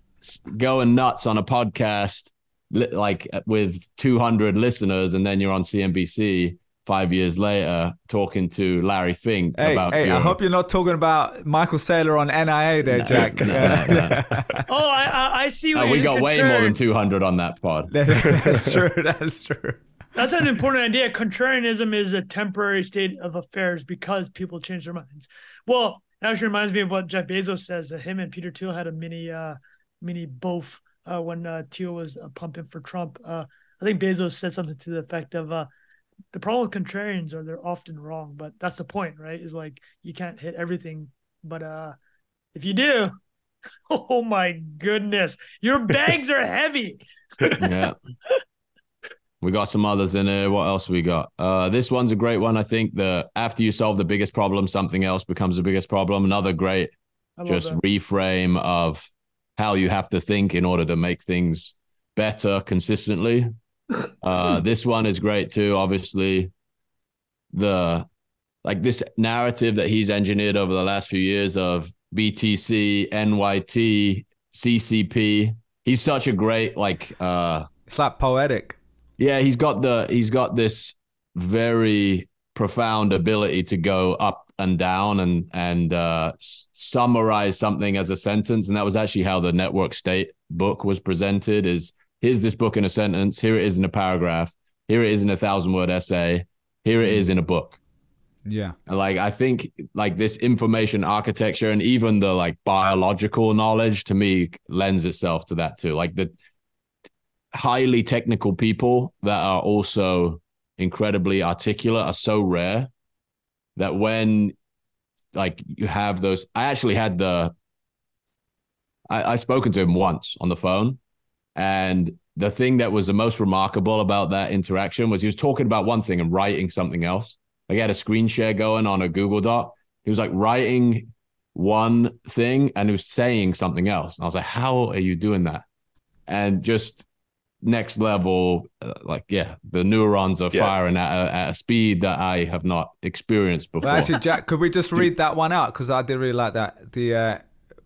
going nuts on a podcast, like with 200 listeners, and then you're on CNBC 5 years later talking to Larry Fink about... Hey, I hope you're not talking about Michael Saylor on NIA there, Jack. No. Oh, I see what we got way more than 200 on that pod. That's true. That's true. That's an important idea. Contrarianism is a temporary state of affairs because people change their minds. Well, that actually reminds me of what Jeff Bezos says, that him and Peter Thiel had a mini both when Thiel was pumping for Trump. I think Bezos said something to the effect of... the problem with contrarians are they're often wrong, but that's the point, right? Is like you can't hit everything, but if you do, oh my goodness, your bags are heavy. Yeah, we got some others in here. What else we got? This one's a great one. I think that after you solve the biggest problem, something else becomes the biggest problem. Another great just that reframe of how you have to think in order to make things better consistently. This one is great too. Obviously, this narrative that he's engineered over the last few years of BTC, NYT, CCP. He's such a great it's like poetic. Yeah, he's got this very profound ability to go up and down and summarize something as a sentence. And that was actually how the Network State book was presented, is here's this book in a sentence. Here it is in a paragraph. Here it is in a 1,000-word essay. Here it is in a book. Yeah. I think this information architecture and even the biological knowledge to me lends itself to that too. Like the highly technical people that are also incredibly articulate are so rare that when you have those, I actually had I spoken to him once on the phone. And the thing that was the most remarkable about that interaction was he was talking about one thing and writing something else. He had a screen share going on a Google Doc. He was writing one thing and he was saying something else. And I was like, how are you doing that? And just next level, the neurons are firing at a speed that I have not experienced before. Well, actually, Jack, could we just read that one out? Because I did really like that.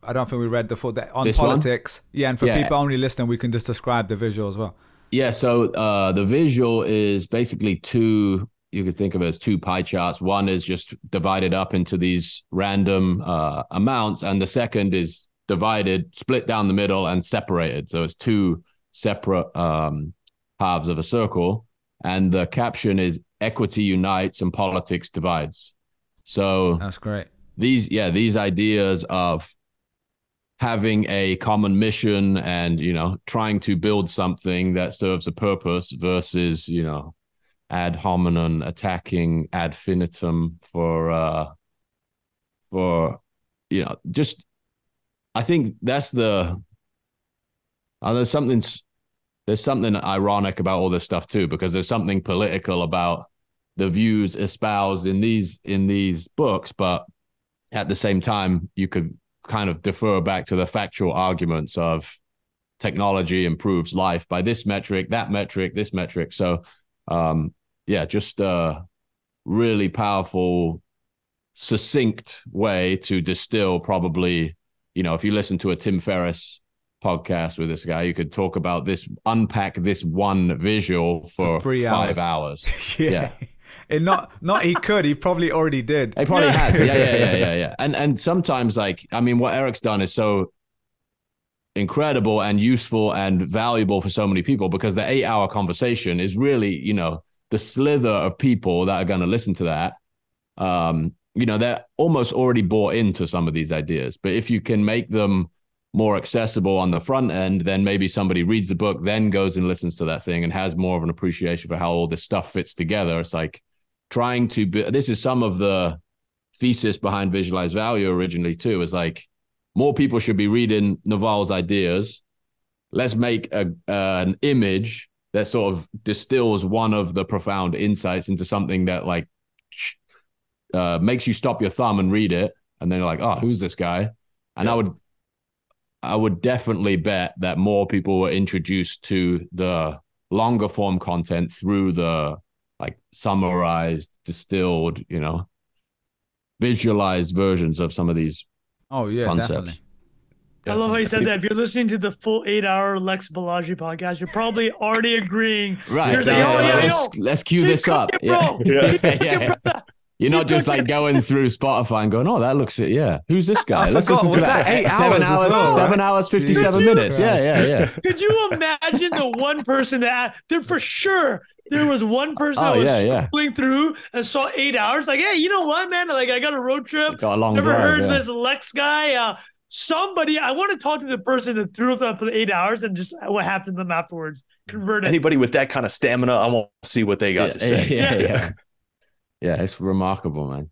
I don't think we read the full day on this politics. One? Yeah. And for people only listening, we can just describe the visual as well. Yeah. So the visual is basically two, you could think of it as two pie charts. One is just divided up into these random amounts. And the second is divided, split down the middle and separated. So it's two separate halves of a circle. And the caption is equity unites and politics divides. So that's great. These ideas of having a common mission and, trying to build something that serves a purpose versus, ad hominem, attacking ad infinitum I think that's there's something ironic about all this stuff too, because there's something political about the views espoused in these books, but at the same time, you could kind of defer back to the factual arguments of technology improves life by this metric, that metric, this metric. So, yeah, just a really powerful, succinct way to distill probably, you know, if you listen to a Tim Ferriss podcast with this guy, you could talk about this, unpack this one visual for 5 hours. Yeah. And not he could, he probably already did. He probably has. Yeah. And sometimes, like, I mean, what Eric's done is so incredible and useful and valuable for so many people, because the 8-hour conversation is really, you know, the slither of people that are going to listen to that. You know, they're almost already bought into some of these ideas, but if you can make them more accessible on the front end, then maybe somebody reads the book, then goes and listens to that thing and has more of an appreciation for how all this stuff fits together. It's like trying to be, this is some of the thesis behind Visualize Value originally too, is like more people should be reading Naval's ideas. Let's make an image that sort of distills one of the profound insights into something that like makes you stop your thumb and read it. And then you're like, oh, who's this guy? And yeah. I would definitely bet that more people were introduced to the longer form content through the like summarized, distilled, you know, visualized versions of some of these. Oh yeah, concepts. Definitely. I love how you said that. If you're listening to the full 8-hour Lex Balaji podcast, you're probably already agreeing. Right. You're saying, let's cue this up. You're not just like going through Spotify and going, oh, that looks it. Yeah. Who's this guy? Let's listen to that. 8 hours, 7 hours, well, 7 hours, 57 minutes. Yeah. Could you imagine the one person that there for sure? There was one person that was scrolling through and saw 8 hours. Like, hey, you know what, man? Like, I got a road trip. Got a long drive. Never heard this Lex guy. Somebody, I want to talk to the person that threw up for 8 hours and just what happened to them afterwards. Converted. Anybody with that kind of stamina, I want to see what they got to say. Yeah. Yeah, it's remarkable, man.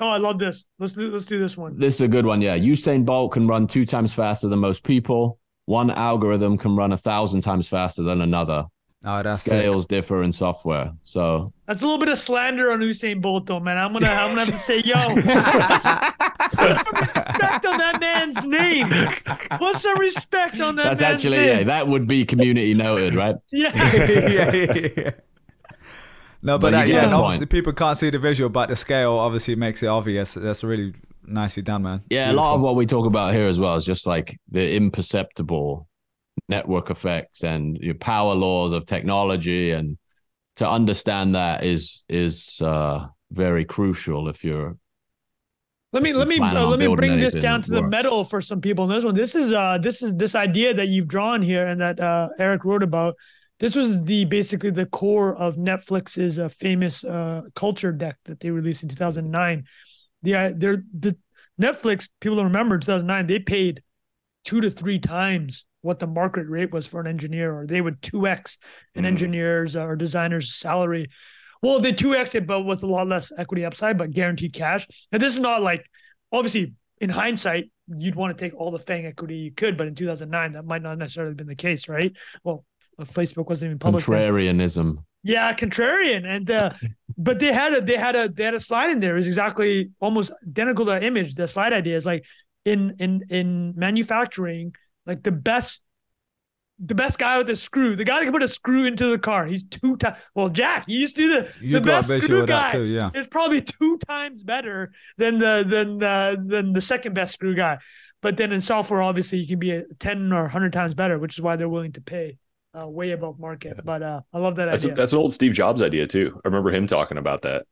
Oh, I love this. Let's do this one. This is a good one, yeah. Usain Bolt can run 2 times faster than most people. One algorithm can run 1,000 times faster than another. Oh, that's scales sick. Differ in software. So that's a little bit of slander on Usain Bolt, though, man. I'm gonna have to say, yo, put some respect on that man's name. Put some respect on that. That's man's actually name. Yeah. That would be community noted, right? Yeah. No, but that, yeah, obviously people can't see the visual, but the scale obviously makes it obvious. That's really nicely done, man. Yeah, beautiful. A lot of what we talk about here as well is just like the imperceptible network effects and your power laws of technology, and to understand that is very crucial if you're. Let me bring this down to the metal for some people in this one. This is this idea that you've drawn here and that Eric wrote about. This was basically the core of Netflix's famous culture deck that they released in 2009. Netflix, people don't remember, in 2009, they paid 2 to 3 times what the market rate was for an engineer, or they would 2x an engineer's or designer's salary. Well, they 2x it, but with a lot less equity upside, but guaranteed cash. And this is not like, obviously, in hindsight, you'd want to take all the FANG equity you could, but in 2009, that might not necessarily have been the case, right? Well, Facebook wasn't even public. Contrarianism. Yeah, contrarian, and but they had a slide in there. It's exactly almost identical to the image. The slide idea is like in manufacturing, like the best guy with a screw, the guy that can put a screw into the car, he's 2 times. Well, Jack, he used to do the best screw guy. Too, yeah. It's probably 2 times better than the second best screw guy. But then in software, obviously, you can be 10 or 100 times better, which is why they're willing to pay. Way above market, yeah. But I love that idea. That's an old Steve Jobs idea too. I remember him talking about that.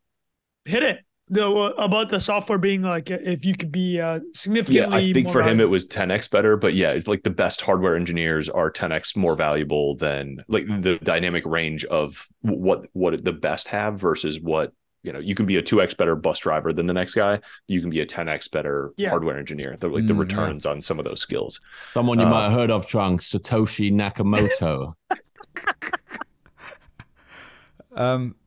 Hit it about the software being like if you could be significantly. Yeah, I think for him it was 10x better, but yeah, it's like the best hardware engineers are 10x more valuable than like the dynamic range of what the best have versus what you know. You can be a 2x better bus driver than the next guy. You can be a 10x better hardware engineer. The, like the returns on some of those skills. Someone you might have heard of, Trung, Satoshi Nakamoto.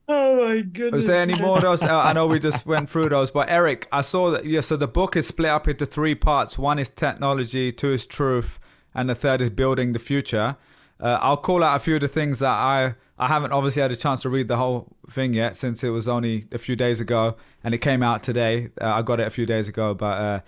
Oh my goodness! Was there any more of those? I know we just went through those, but Eric, I saw that. Yeah, so the book is split up into 3 parts. 1 is technology, 2 is truth, and the 3rd is building the future. I'll call out a few of the things that I I haven't obviously had a chance to read the whole thing yet, since it was only a few days ago and it came out today. I got it a few days ago, but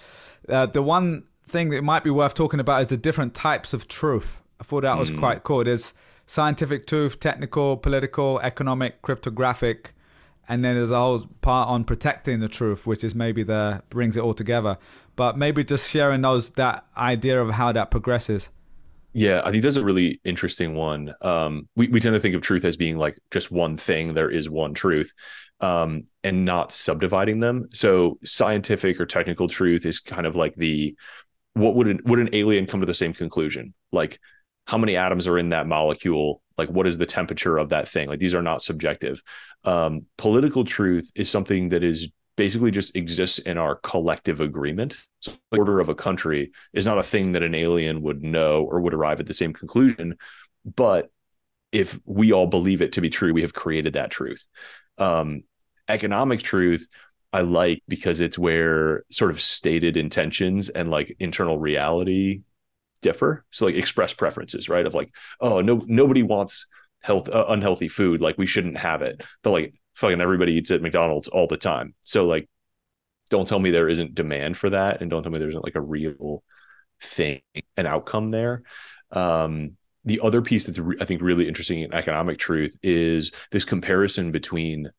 the one thing that might be worth talking about is the different types of truth. I thought that was quite cool. There's scientific truth, technical, political, economic, cryptographic, and then there's a whole part on protecting the truth, which is maybe the brings it all together. But maybe just sharing those, that idea of how that progresses. Yeah, I think that's a really interesting one. We tend to think of truth as being like just one thing. There is one truth, and not subdividing them. So scientific or technical truth is kind of like the, what would an alien come to the same conclusion? Like, how many atoms are in that molecule? Like, what is the temperature of that thing? Like, these are not subjective. Political truth is something that is basically just exists in our collective agreement. So the border of a country is not a thing that an alien would know or would arrive at the same conclusion. But if we all believe it to be true, we have created that truth. Economic truth, I like, because it's where sort of stated intentions and like internal reality differ. So like express preferences, right? Of like, oh, no, nobody wants unhealthy food. Like, we shouldn't have it. But like, fucking everybody eats at McDonald's all the time. So like, don't tell me there isn't demand for that, and don't tell me there isn't like a real thing, an outcome there. The other piece that's I think really interesting in economic truth is this comparison between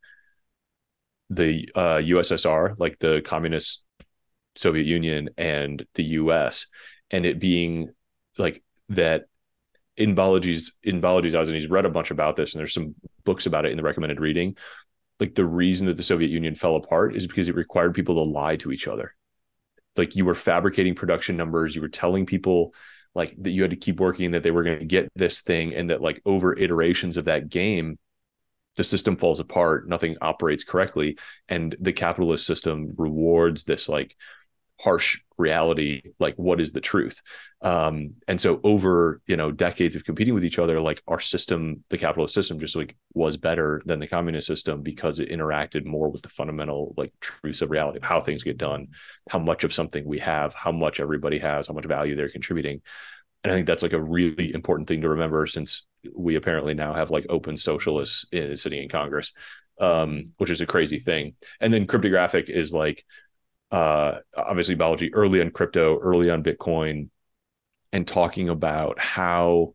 the USSR, like the communist Soviet Union, and the US, and it being like that. In Balaji's eyes, and he's read a bunch about this, and there's some books about it in the recommended reading. Like, the reason that the Soviet Union fell apart is because it required people to lie to each other. Like, you were fabricating production numbers, you were telling people like that you had to keep working, that they were going to get this thing, and that like over iterations of that game, the system falls apart, nothing operates correctly, and the capitalist system rewards this like harsh reality, like what is the truth. And so over, you know, decades of competing with each other, like our system, the capitalist system, just like was better than the communist system because it interacted more with the fundamental like truths of reality, of how things get done, how much of something we have, how much everybody has, how much value they're contributing. And I think that's like a really important thing to remember, since we apparently now have like open socialists sitting in Congress, which is a crazy thing. And then cryptographic is like, obviously Balaji early on crypto, early on Bitcoin, and talking about how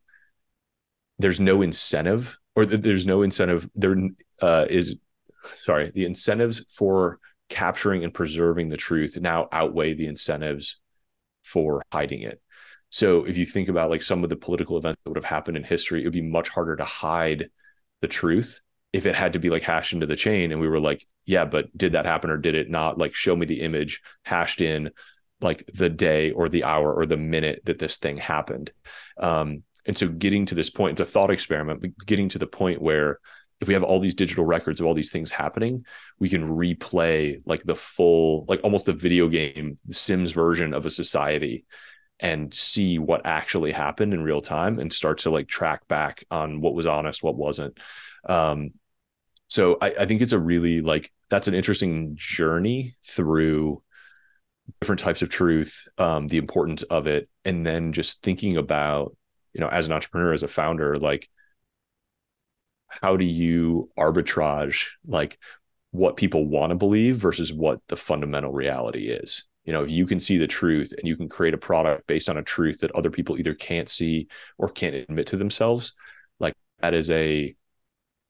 there's no incentive, or there's no incentive. The incentives for capturing and preserving the truth now outweigh the incentives for hiding it. So if you think about like some of the political events that would have happened in history, it would be much harder to hide the truth if it had to be like hashed into the chain, and we were like, yeah, but did that happen or did it not? Like, show me the image hashed in like the day or the hour or the minute that this thing happened. And so getting to this point, it's a thought experiment, but getting to the point where if we have all these digital records of all these things happening, we can replay like the full, like almost the video game Sims version of a society, and see what actually happened in real time, and start to like track back on what was honest, what wasn't. So I think it's a really like, that's an interesting journey through different types of truth, the importance of it. And then just thinking about, you know, as an entrepreneur, as a founder, like, how do you arbitrage like what people want to believe versus what the fundamental reality is? You know, if you can see the truth and you can create a product based on a truth that other people either can't see or can't admit to themselves, like that is a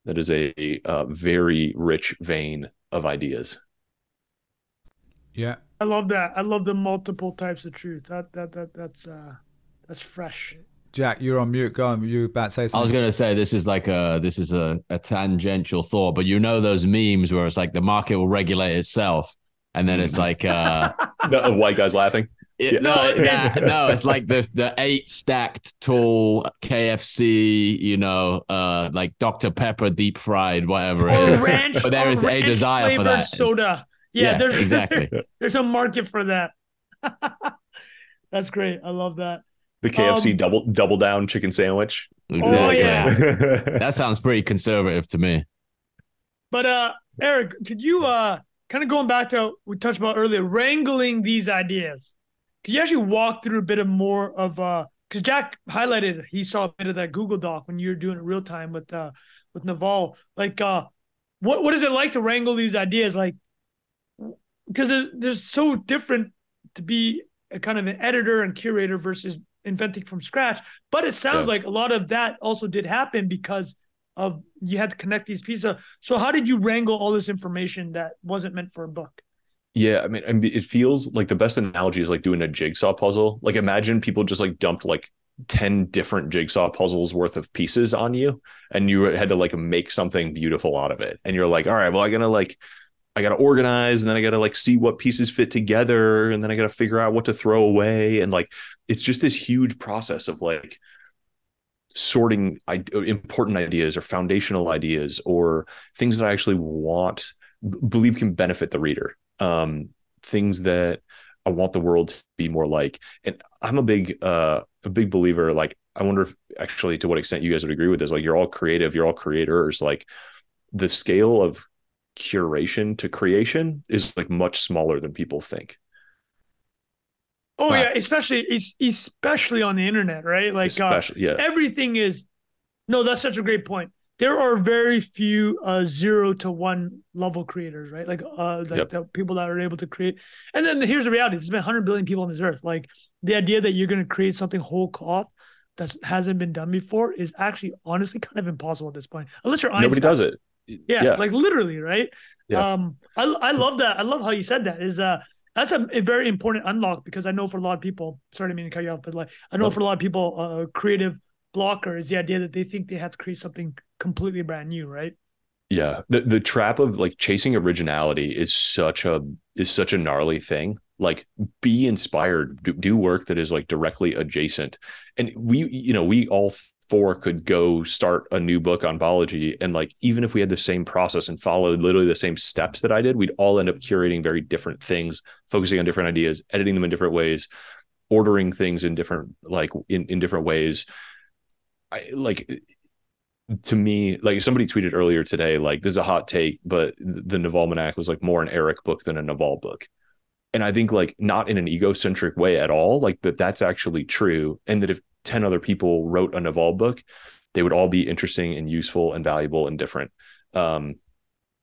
very rich vein of ideas. Yeah, I love that. I love the multiple types of truth. That's fresh. Jack, you're on mute. Go on. You were about to say something. I was going to say this is a tangential thought, but you know those memes where it's like the market will regulate itself, and then it's like the white guy's laughing. It's like the 8 stacked tall KFC, you know, like Dr. Pepper deep fried, whatever it is. Ranch, but there is a desire for that soda. Yeah, there's exactly. There's a market for that. That's great. I love that. The KFC double down chicken sandwich. Exactly. Oh, yeah. That sounds pretty conservative to me. But Eric, could you kind of going back to what we touched about earlier, wrangling these ideas? Could you actually walk through a bit of more of, because Jack highlighted, he saw a bit of that Google Doc when you were doing it real time with Naval. Like, what is it like to wrangle these ideas? Like, because they're so different to be a kind of an editor and curator versus inventing from scratch. But it sounds like a lot of that also did happen because of you had to connect these pieces. So how did you wrangle all this information that wasn't meant for a book? Yeah, I mean, it feels like the best analogy is like doing a jigsaw puzzle. Like, imagine people just like dumped like 10 different jigsaw puzzles worth of pieces on you, and you had to like make something beautiful out of it. And you're like, all right, well, I got to organize, and then I got to like see what pieces fit together, and then I got to figure out what to throw away. And like, it's just this huge process of like sorting important ideas or foundational ideas or things that I actually believe can benefit the reader. Things that I want the world to be more like. And I'm a big believer. Like, I wonder if actually to what extent you guys would agree with this. Like, you're all creative, you're all creators. Like, the scale of curation to creation is like much smaller than people think. Oh wow. Yeah. Especially on the internet, right? Like, everything is, no, that's such a great point. There are very few 0 to 1 level creators, right? The people that are able to create. And then here's the reality. There's been 100 billion people on this earth. Like, the idea that you're going to create something whole cloth that hasn't been done before is actually honestly kind of impossible at this point. Unless you're Einstein. Nobody does it. Yeah. Like, literally, right? Yeah. I love that. I love how you said that. That's a very important unlock, because I know for a lot of people, sorry to mean to cut you off, but like, I know for a lot of people, creative blocker is the idea that they think they have to create something completely brand new, right? Yeah, the trap of like chasing originality is such a gnarly thing. Like, be inspired, do work that is like directly adjacent. And we all four could go start a new book on biology, and like, even if we had the same process and followed literally the same steps that I did, we'd all end up curating very different things, focusing on different ideas, editing them in different ways, ordering things in different different ways. To me, like, somebody tweeted earlier today, like, this is a hot take, but the Navalmanac was like more an Eric book than a Naval book. And I think, like, not in an egocentric way at all, like that's actually true. And that if 10 other people wrote a Naval book, they would all be interesting and useful and valuable and different.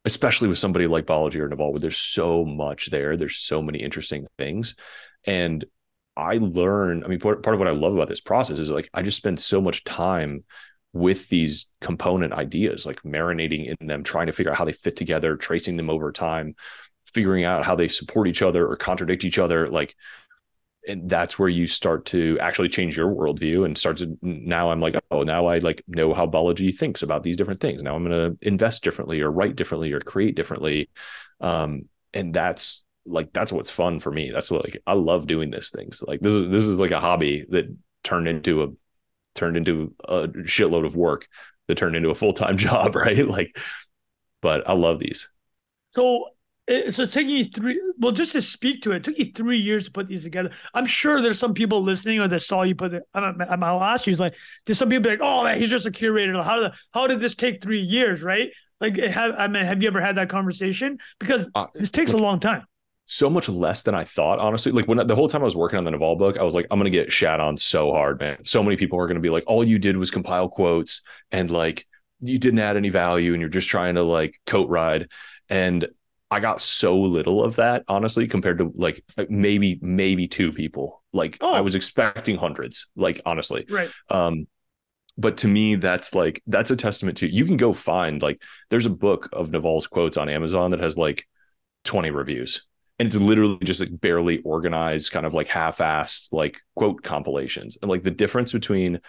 Especially with somebody like Balaji or Naval, where there's so much there. There's so many interesting things. And part of what I love about this process is like, I just spend so much time with these component ideas, like marinating in them, trying to figure out how they fit together, tracing them over time, figuring out how they support each other or contradict each other. Like, and that's where you start to actually change your worldview and start to, now I'm like, oh, now I like know how Balaji thinks about these different things. Now I'm going to invest differently or write differently or create differently. And that's what's fun for me. That's what, like, I love doing these things. Like, this is like a hobby that turned into a shitload of work that turned into a full-time job, right? Like, but I love these. So it's taking you it took you 3 years to put these together. I'm sure there's some people listening or that saw you put it. I'll ask you, like, there's some people like, oh man, he's just a curator. How did this take 3 years, right? Like, have you ever had that conversation? Because this takes a long time. So much less than I thought, honestly. Like, when the whole time I was working on the Naval book, I was like, I'm going to get shat on so hard, man. So many people are going to be like, all you did was compile quotes and like, you didn't add any value and you're just trying to like coat ride. And I got so little of that, honestly, compared to like maybe two people. Like, I was expecting hundreds, like, honestly. Right. But to me, that's a testament to, you can go find, like, there's a book of Naval's quotes on Amazon that has like 20 reviews. And it's literally just like barely organized, kind of like half-assed, like quote compilations. And like, the difference between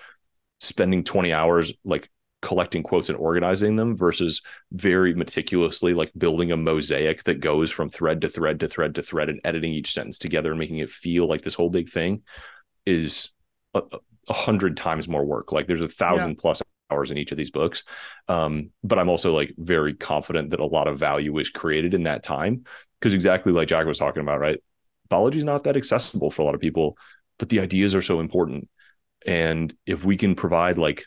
spending 20 hours like collecting quotes and organizing them versus very meticulously like building a mosaic that goes from thread to thread to thread to thread and editing each sentence together and making it feel like this whole big thing is 100 times more work. Like, there's 1,000 plus hours in each of these books. But I'm also like very confident that a lot of value was created in that time. Because exactly like Jack was talking about, right? Biology is not that accessible for a lot of people, but the ideas are so important. And if we can provide like a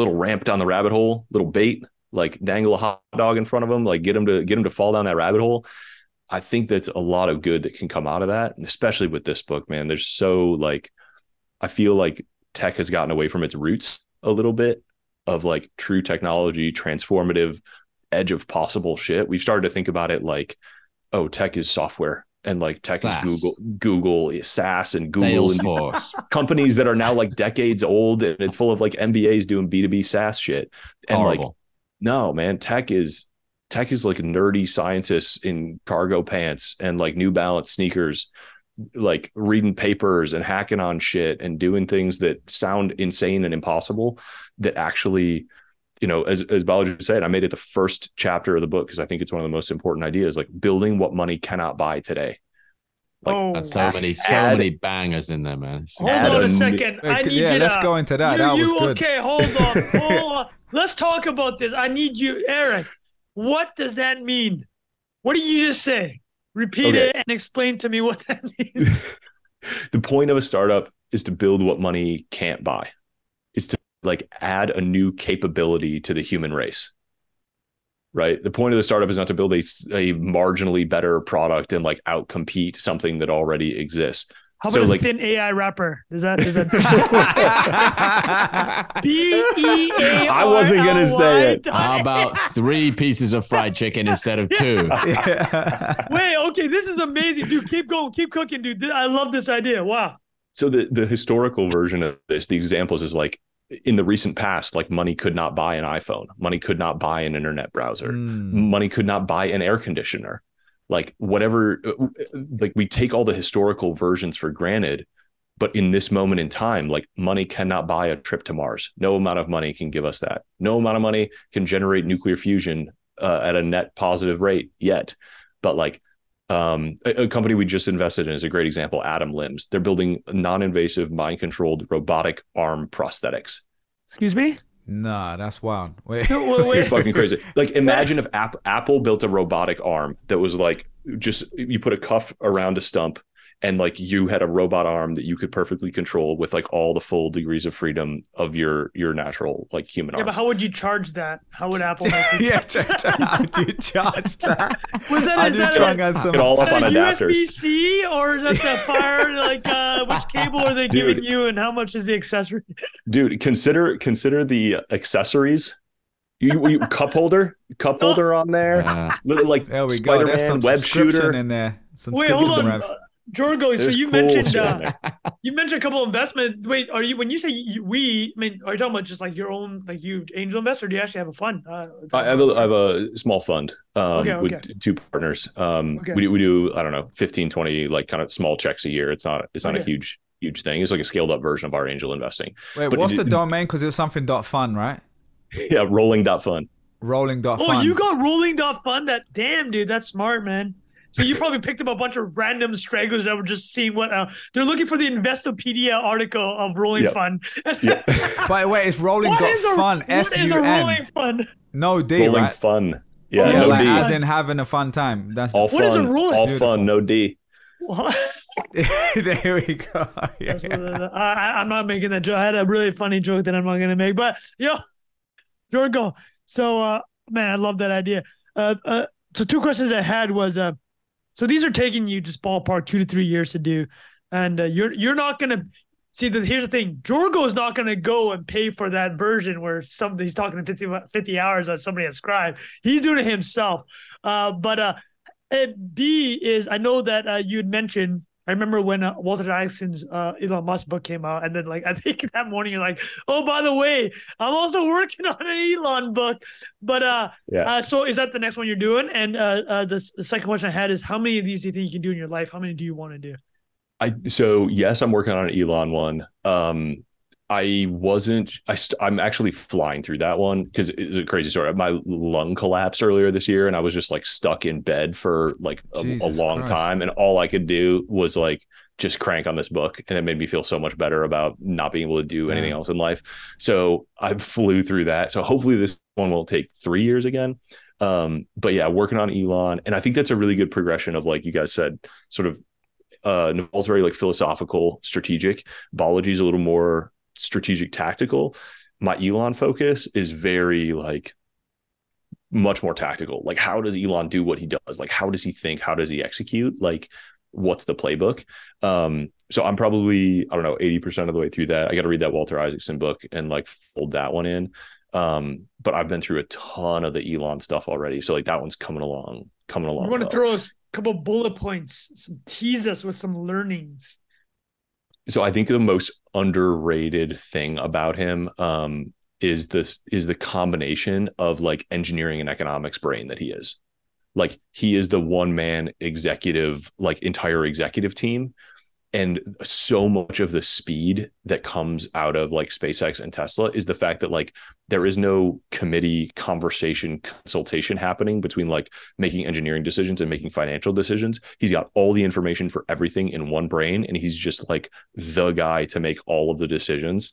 little ramp down the rabbit hole, little bait, like dangle a hot dog in front of them, like get them to fall down that rabbit hole. I think that's a lot of good that can come out of that. And especially with this book, man, there's so like, I feel like tech has gotten away from its roots a little bit. of like true technology, transformative, edge of possible shit. We've started to think about it like, oh, tech is software, and like tech SaaS. Is Google is SaaS, and Google Salesforce. And companies that are now like decades old, and it's full of like MBAs doing B2B SaaS shit. And horrible. Like, no, man, tech is like nerdy scientists in cargo pants and like New Balance sneakers, like reading papers and hacking on shit and doing things that sound insane and impossible that actually, you know, as Balaji said, I made it the first chapter of the book because I think it's one of the most important ideas, like building what money cannot buy today. Like, oh, that's so many bangers in there, man. Hold on a second. I need you. Let's go into that. Okay, hold on. Let's talk about this. I need you, Eric. What does that mean? What did you just say? Repeat it and explain to me what that means. The point of a startup is to build what money can't buy. It's to like add a new capability to the human race, right? The point of the startup is not to build a marginally better product and like outcompete something that already exists. How about like thin AI rapper? Is that B-E-A-R-L-Y? I wasn't gonna say it. How about 3 pieces of fried chicken instead of 2? Yeah. Wait, okay, this is amazing, dude. Keep going, keep cooking, dude. I love this idea. Wow. So the historical version of this, the examples is like, in the recent past, like money could not buy an iPhone. Money could not buy an internet browser. Money could not buy an air conditioner. Like whatever, like we take all the historical versions for granted, but in this moment in time, like money cannot buy a trip to Mars. No amount of money can give us that. No amount of money can generate nuclear fusion at a net positive rate yet. But like a company we just invested in is a great example, Atom Limbs. They're building non-invasive, mind-controlled robotic arm prosthetics. Excuse me? Nah, that's wild. Wait. It's fucking crazy. Like imagine if Apple built a robotic arm that was like, just you put a cuff around a stump and like you had a robot arm that you could perfectly control with like all the full degrees of freedom of your natural like human arm. Yeah, but how would you charge that? How would Apple make you how do you charge that? Was that is that USB-C or is that the fire? Like which cable are they giving you and how much is the accessory? Dude, consider the accessories. You cup holder on there. Like there we go. There's some web shooter in there. Wait, hold on. Jorgo, so you mentioned a couple of investments. Wait, are you, when you say we, I mean, are you talking about just like your own, like you angel investor? Or do you actually have a fund? I have a small fund with 2 partners. We do I don't know, 15, 20 like kind of small checks a year. It's not a huge thing. It's like a scaled up version of our angel investing. Wait, but what's the domain? Because it was something .fun, right? Yeah, rolling.fun. Rolling.fun. Oh, you got rolling.fun? That damn dude, that's smart, man. So you probably picked up a bunch of random stragglers that were just seeing what they're looking for, the Investopedia article of rolling fun. Yep. By the way, it's rolling.fun. What is a rolling fun? No D, rolling right? fun. Yeah, yeah, no like D. As in having a fun time. That's all fun. What is a rolling? All beautiful. Fun, no D. What? There we go. Yeah. I'm not making that joke. I had a really funny joke that I'm not going to make. But yo, Jorgo. So man, I love that idea. So 2 questions I had was. So these are taking you just ballpark 2 to 3 years to do, and you're not gonna see that. Here's the thing: Jorgo's not gonna go and pay for that version where he's talking to 50 hours on somebody at Scribe. He's doing it himself. B is, I know that you had mentioned. I remember when Walter Isaac's Elon Musk book came out, and then like I think that morning you're like, oh, by the way, I'm also working on an Elon book. But so is that the next one you're doing? And the second question I had is, how many of these do you think you can do in your life? How many do you want to do? So yes, I'm working on an Elon one. I'm actually flying through that one because it's a crazy story. My lung collapsed earlier this year and I was just like stuck in bed for like a long time. And all I could do was like just crank on this book. And it made me feel so much better about not being able to do anything else in life. So I flew through that. So hopefully this one will take 3 years again. But yeah, working on Elon. And I think that's a really good progression of, like you guys said, sort of Naval's very like philosophical, strategic. Balaji's a little more strategic, tactical. My Elon focus is very like much more tactical. Like, how does Elon do what he does? Like, how does he think? How does he execute? Like, what's the playbook? So I'm probably, I don't know, 80% of the way through that. I got to read that Walter Isaacson book and like fold that one in. But I've been through a ton of the Elon stuff already. So like that one's coming along. You want to throw us a couple bullet points, tease us with some learnings. So I think the most underrated thing about him is the combination of like engineering and economics brain that he is. Like he is the one man executive, like entire executive team. And so much of the speed that comes out of like SpaceX and Tesla is the fact that like there is no committee conversation consultation happening between like making engineering decisions and making financial decisions. He's got all the information for everything in one brain, and he's just like the guy to make all of the decisions.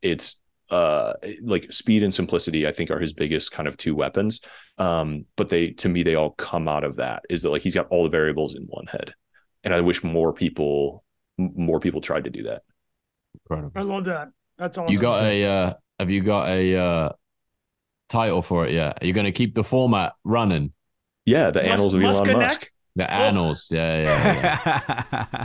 It's like speed and simplicity, I think, are his biggest kind of two weapons. But to me, they all come out of that, is that like he's got all the variables in one head. And I wish more people tried to do that. Incredible. I love that. That's awesome. You got have you got a title for it yet? Are you going to keep the format running? Yeah, the Annals of Elon Musk. The Annals. Yeah.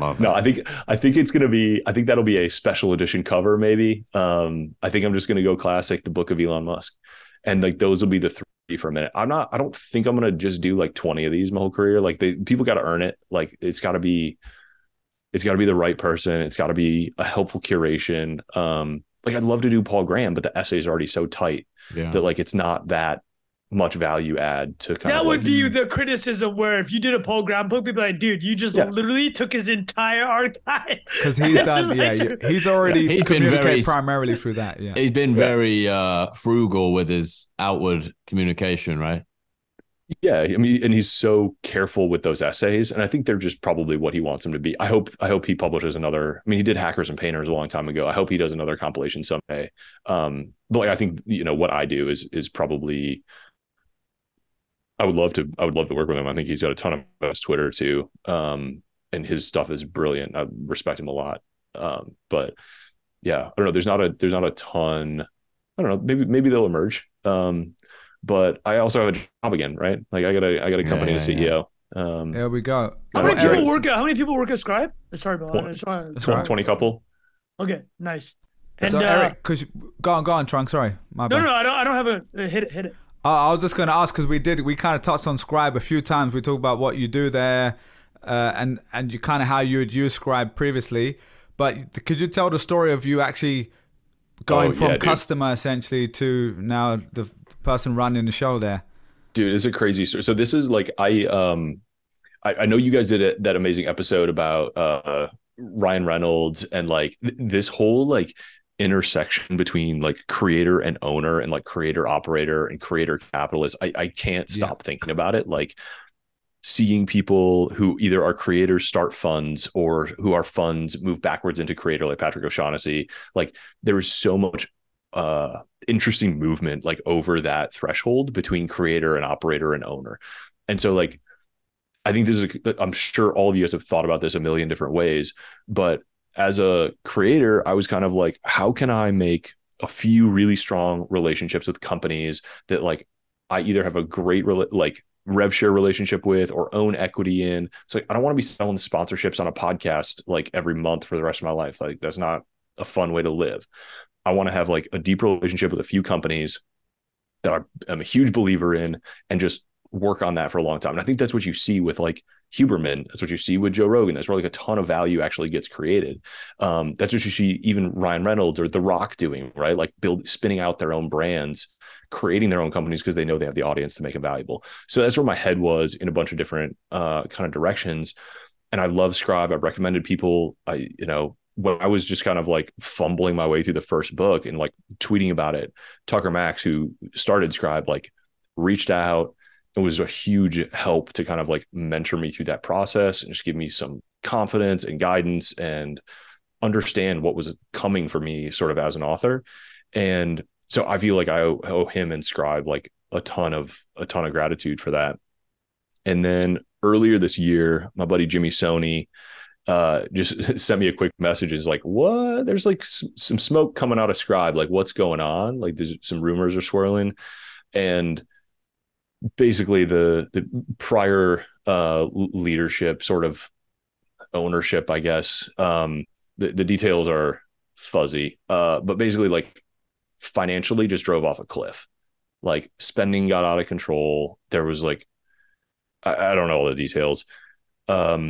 Love it. No, I think it's going to be, I think that'll be a special edition cover maybe. I think I'm just going to go classic, the Book of Elon Musk. And like those will be the three for a minute. I don't think I'm gonna just do like 20 of these my whole career. Like people got to earn it. Like it's got to be the right person. It's got to be a helpful curation. Like I'd love to do Paul Graham, but the essay is already so tight that like it's not that much value add to kind of. That would be the criticism, where if you did a Paul Graham book, people are like, dude, you just literally took his entire archive. Because he's done, he's already he's communicated very, primarily through that. Yeah, he's been very frugal with his outward communication, right? Yeah, I mean, and he's so careful with those essays, and I think they're just probably what he wants them to be. I hope he publishes another. I mean, he did Hackers and Painters a long time ago. I hope he does another compilation someday. But like, I think what I do is probably. I would love to work with him. I think he's got a ton of us Twitter too. And his stuff is brilliant. I respect him a lot. But yeah, I don't know. There's not a ton. I don't know. Maybe they'll emerge. But I also have a job again, right? Like I got a company to CEO. Yeah. There we go. How many people work at Scribe? Sorry, Bill. 20 couple. Okay, nice. And so Eric, cause go on, Trung. Sorry, my bad. No, I don't have a hit it. I was just going to ask, because we kind of touched on Scribe a few times. We talked about what you do there, and you kind of how you had used Scribe previously. But could you tell the story of you actually going from customer essentially to now the person running the show there? Dude, it's a crazy story. So this is like I know you guys did that amazing episode about Ryan Reynolds and like this whole like intersection between like creator and owner and like creator operator and creator capitalist. I can't stop thinking about it. Like seeing people who either are creators start funds, or who are funds move backwards into creator, like Patrick O'Shaughnessy. Like there is so much interesting movement like over that threshold between creator and operator and owner. And so like I think I'm sure all of you guys have thought about this a million different ways, but as a creator, I was kind of like, how can I make a few really strong relationships with companies that like I either have a great like rev share relationship with or own equity in? So like, I don't want to be selling sponsorships on a podcast like every month for the rest of my life. Like that's not a fun way to live. I want to have like a deep relationship with a few companies that I'm a huge believer in and just work on that for a long time. And I think that's what you see with like Huberman. That's what you see with Joe Rogan. That's where like a ton of value actually gets created. That's what you see even Ryan Reynolds or The Rock doing, right? Like spinning out their own brands, creating their own companies because they know they have the audience to make them valuable. So that's where my head was in a bunch of different kind of directions. And I love Scribe. I've recommended people. When I was just kind of like fumbling my way through the first book and like tweeting about it, Tucker Max, who started Scribe, like reached out. It was a huge help to kind of like mentor me through that process and just give me some confidence and guidance and understand what was coming for me sort of as an author. And so I feel like I owe him and Scribe like a ton of gratitude for that. And then earlier this year, my buddy Jimmy Sony just sent me a quick message. Is like, what? There's like some smoke coming out of Scribe. Like what's going on? Like there's some rumors are swirling. And basically the prior leadership, sort of ownership, I guess, the details are fuzzy, but basically like financially just drove off a cliff. Like spending got out of control. There was like, I don't know all the details, but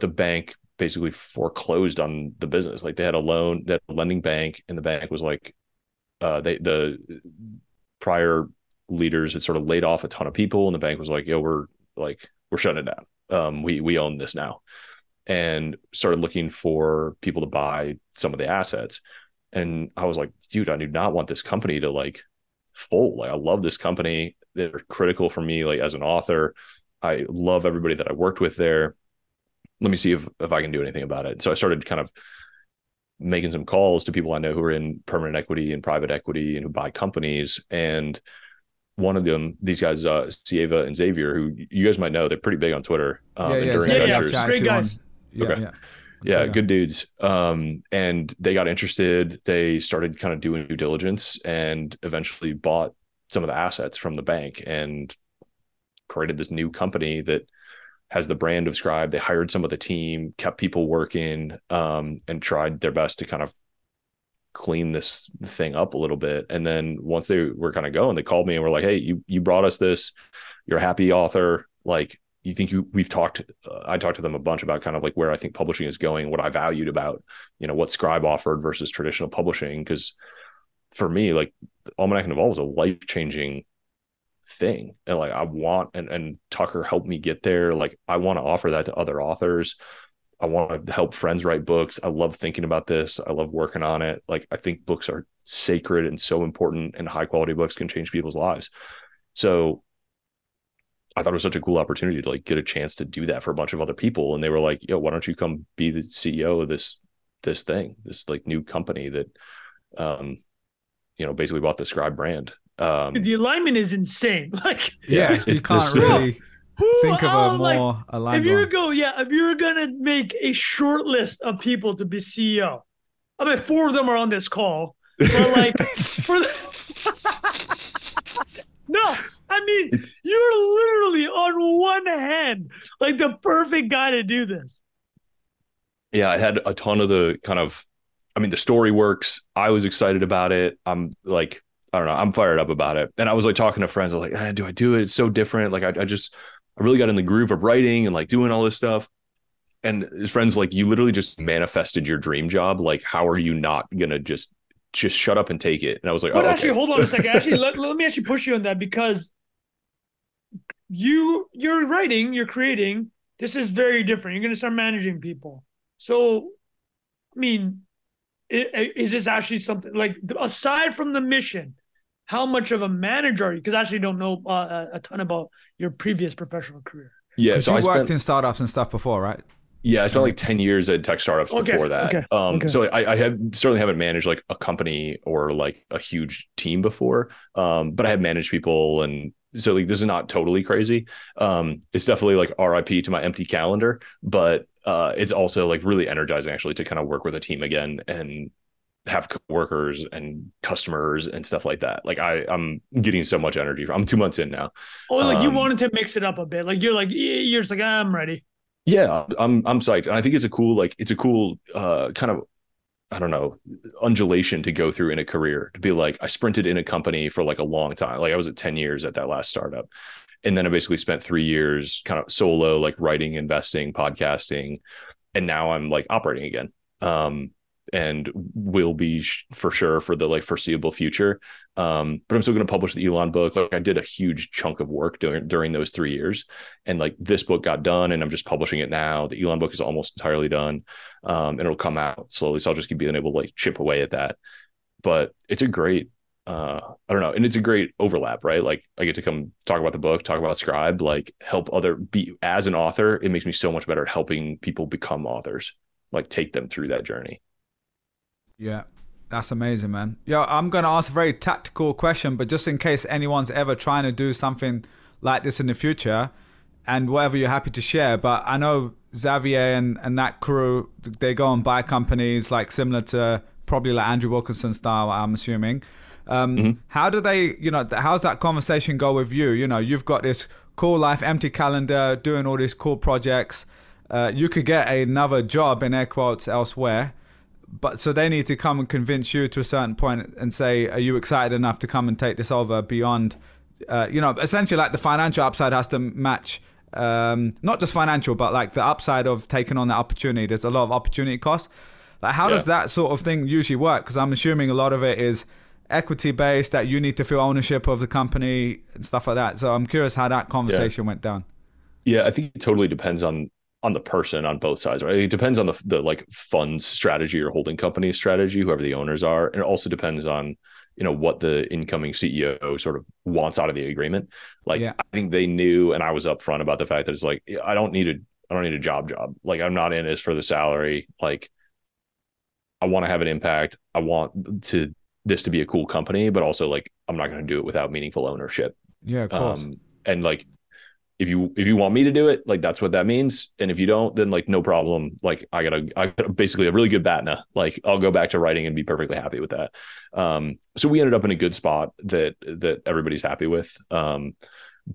the bank basically foreclosed on the business. Like they had a loan, that lending bank, and the bank was like, the prior leaders had sort of laid off a ton of people, and the bank was like, yo, we're shutting it down. We own this now, and started looking for people to buy some of the assets. And I was like, dude, I do not want this company to like fold. Like I love this company. They're critical for me, like as an author. I love everybody that I worked with there. Let me see if I can do anything about it. So I started kind of making some calls to people I know who are in permanent equity and private equity and who buy companies. And one of them, these guys, Sieva and Xavier, who you guys might know, they're pretty big on Twitter. Enduring Ventures. Yeah, great guys. Yeah, good dudes. And they got interested. They started kind of doing due diligence and eventually bought some of the assets from the bank and created this new company that has the brand of Scribe. They hired some of the team, kept people working, and tried their best to kind of clean this thing up a little bit. And then once they were kind of going, they called me and were like, hey, you brought us this, you're a happy author. Like, you think we've talked, I talked to them a bunch about kind of like where I think publishing is going, what I valued about, you know, what Scribe offered versus traditional publishing. Cause for me, like Almanack and Naval was a life-changing thing. And like, I want, and Tucker helped me get there. Like I want to offer that to other authors. I want to help friends write books. I love thinking about this. I love working on it. Like I think books are sacred and so important, and high quality books can change people's lives. So I thought it was such a cool opportunity to like get a chance to do that for a bunch of other people. And they were like, yo, why don't you come be the CEO of this thing, this like new company that, you know, basically bought the Scribe brand. The alignment is insane. Like, yeah, you can't really think of a more alignment. If you're going to make a short list of people to be CEO, I mean, 4 of them are on this call. But like, no, I mean, you're literally on one hand, like the perfect guy to do this. Yeah, I had a ton of the kind of, I mean, the story works. I was excited about it. I'm like, I don't know, I'm fired up about it. And I was like talking to friends. I was like, do I do it? It's so different. Like, I really got in the groove of writing and like doing all this stuff. And his friends like, you literally just manifested your dream job. Like, how are you not going to just shut up and take it? And I was like, okay. Hold on a second. Actually, let me actually push you on that, because you're writing, you're creating. This is very different. You're going to start managing people. So, I mean, is this actually something like, aside from the mission, how much of a manager are you? Because I actually don't know a ton about your previous professional career. Yeah. So I worked in startups and stuff before, right? Yeah, I spent like 10 years at tech startups before that. So I certainly haven't managed like a company or like a huge team before, but I have managed people. And so like, this is not totally crazy. It's definitely like RIP to my empty calendar, but it's also like really energizing actually to kind of work with a team again and have coworkers and customers and stuff like that. Like I'm getting so much energy. I'm 2 months in now. Oh, like you wanted to mix it up a bit. Like, you're just like, I'm ready. Yeah, I'm psyched. And I think it's a cool, kind of, I don't know, undulation to go through in a career, to be like, I sprinted in a company for like a long time. Like I was at 10 years at that last startup. And then I basically spent 3 years kind of solo, like writing, investing, podcasting. And now I'm like operating again. And will be for sure for the like foreseeable future. But I'm still going to publish the Elon book. Like I did a huge chunk of work during those 3 years, and like this book got done and I'm just publishing it now. The Elon book is almost entirely done, and it'll come out slowly. So I'll just keep being able to like chip away at that, but it's a great, I don't know. And it's a great overlap, right? Like I get to come talk about the book, talk about Scribe, like help as an author. It makes me so much better at helping people become authors, like take them through that journey. Yeah, that's amazing, man. Yeah, I'm going to ask a very tactical question, but just in case anyone's ever trying to do something like this in the future, and whatever you're happy to share, but I know Xavier and that crew, they go and buy companies like similar to probably like Andrew Wilkinson style, I'm assuming. How do they, you know, how's that conversation go with you? You know, you've got this cool life, empty calendar, doing all these cool projects. You could get another job in air quotes elsewhere. But so they need to come and convince you to a certain point and say, are you excited enough to come and take this over beyond, you know, essentially like the financial upside has to match, not just financial, but like the upside of taking on the opportunity. There's a lot of opportunity costs. Like how does that sort of thing usually work? Because I'm assuming a lot of it is equity-based, that you need to feel ownership of the company and stuff like that. So I'm curious how that conversation went down. Yeah, I think it totally depends on the person on both sides, right? It depends on the like fund's strategy or holding company strategy, whoever the owners are. And it also depends on, you know, what the incoming CEO sort of wants out of the agreement. Like I think they knew, and I was upfront about the fact that it's like, I don't need a job. Like I'm not in this for the salary. Like I want to have an impact. I want this to be a cool company, but also like, I'm not going to do it without meaningful ownership. Yeah, of course. And like, if you want me to do it, like that's what that means. And if you don't, then like no problem. Like I got basically a really good BATNA. Like I'll go back to writing and be perfectly happy with that. So we ended up in a good spot that everybody's happy with.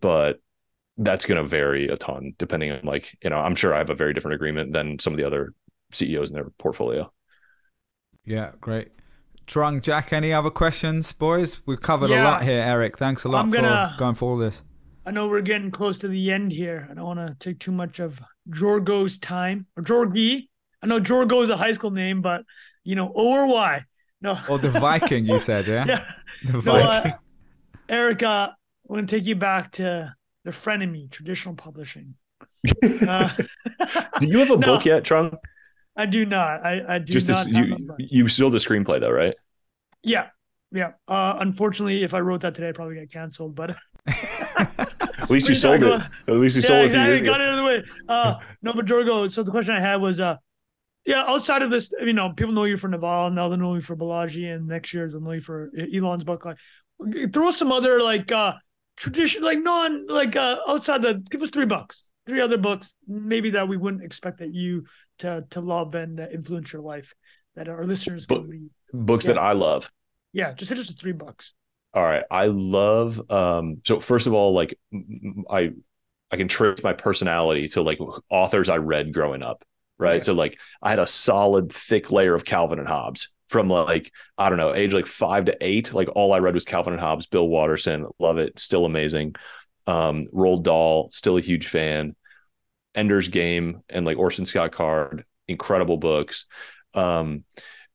But that's going to vary a ton depending on like, you know, I'm sure I have a very different agreement than some of the other CEOs in their portfolio. Yeah, great. Trung, Jack, any other questions, boys? We've covered a lot here, Eric. Thanks a lot for going for all this. I know we're getting close to the end here. I don't want to take too much of Jorgo's time, or Jorgi. I know Jorgo is a high school name, but you know, O or Y. No. Or the Viking, you said, yeah? Yeah. The Viking. Eric, I'm going to take you back to the frenemy, traditional publishing. Do you have a book yet, Trung? I do not. You still the screenplay though, right? Yeah. Yeah. Unfortunately, if I wrote that today, I'd probably get canceled, but at least you sold it. At least you sold it. Exactly. Got it out of the way. No, but Jorgo, so the question I had was, outside of this, you know, people know you for Naval, now they know you for Balaji, and next year they'll know you for Elon's book. Like, throw some other like tradition, like outside the. Give us three other books, maybe that we wouldn't expect that you to love and that influence your life, that our listeners can read. Books that I love. Yeah, just hit us with 3 books. All right. I love, so first of all, like I can trace my personality to like authors I read growing up. Right. Yeah. So like I had a solid thick layer of Calvin and Hobbes from like, I don't know, age like 5 to 8. Like all I read was Calvin and Hobbes, Bill Watterson. Love it. Still amazing. Roald Dahl, still a huge fan. Ender's Game and like Orson Scott Card, incredible books. On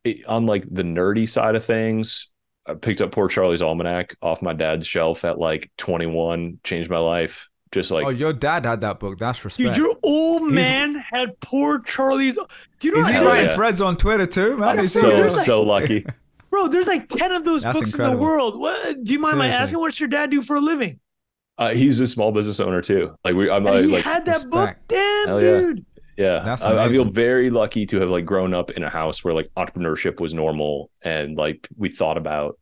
like the nerdy side of things, I picked up Poor Charlie's Almanac off my dad's shelf at like 21, changed my life. Just like, oh, your dad had that book. That's respect. Dude, your old man had Poor Charlie's. Do you know he's writing threads on Twitter too, man? I'm so lucky. Bro, there's like 10 of those books in the world. What, do you mind my asking? What's your dad do for a living? He's a small business owner too. Like he had that book. Damn, dude. Yeah. I feel very lucky to have like grown up in a house where like entrepreneurship was normal. And like, we thought about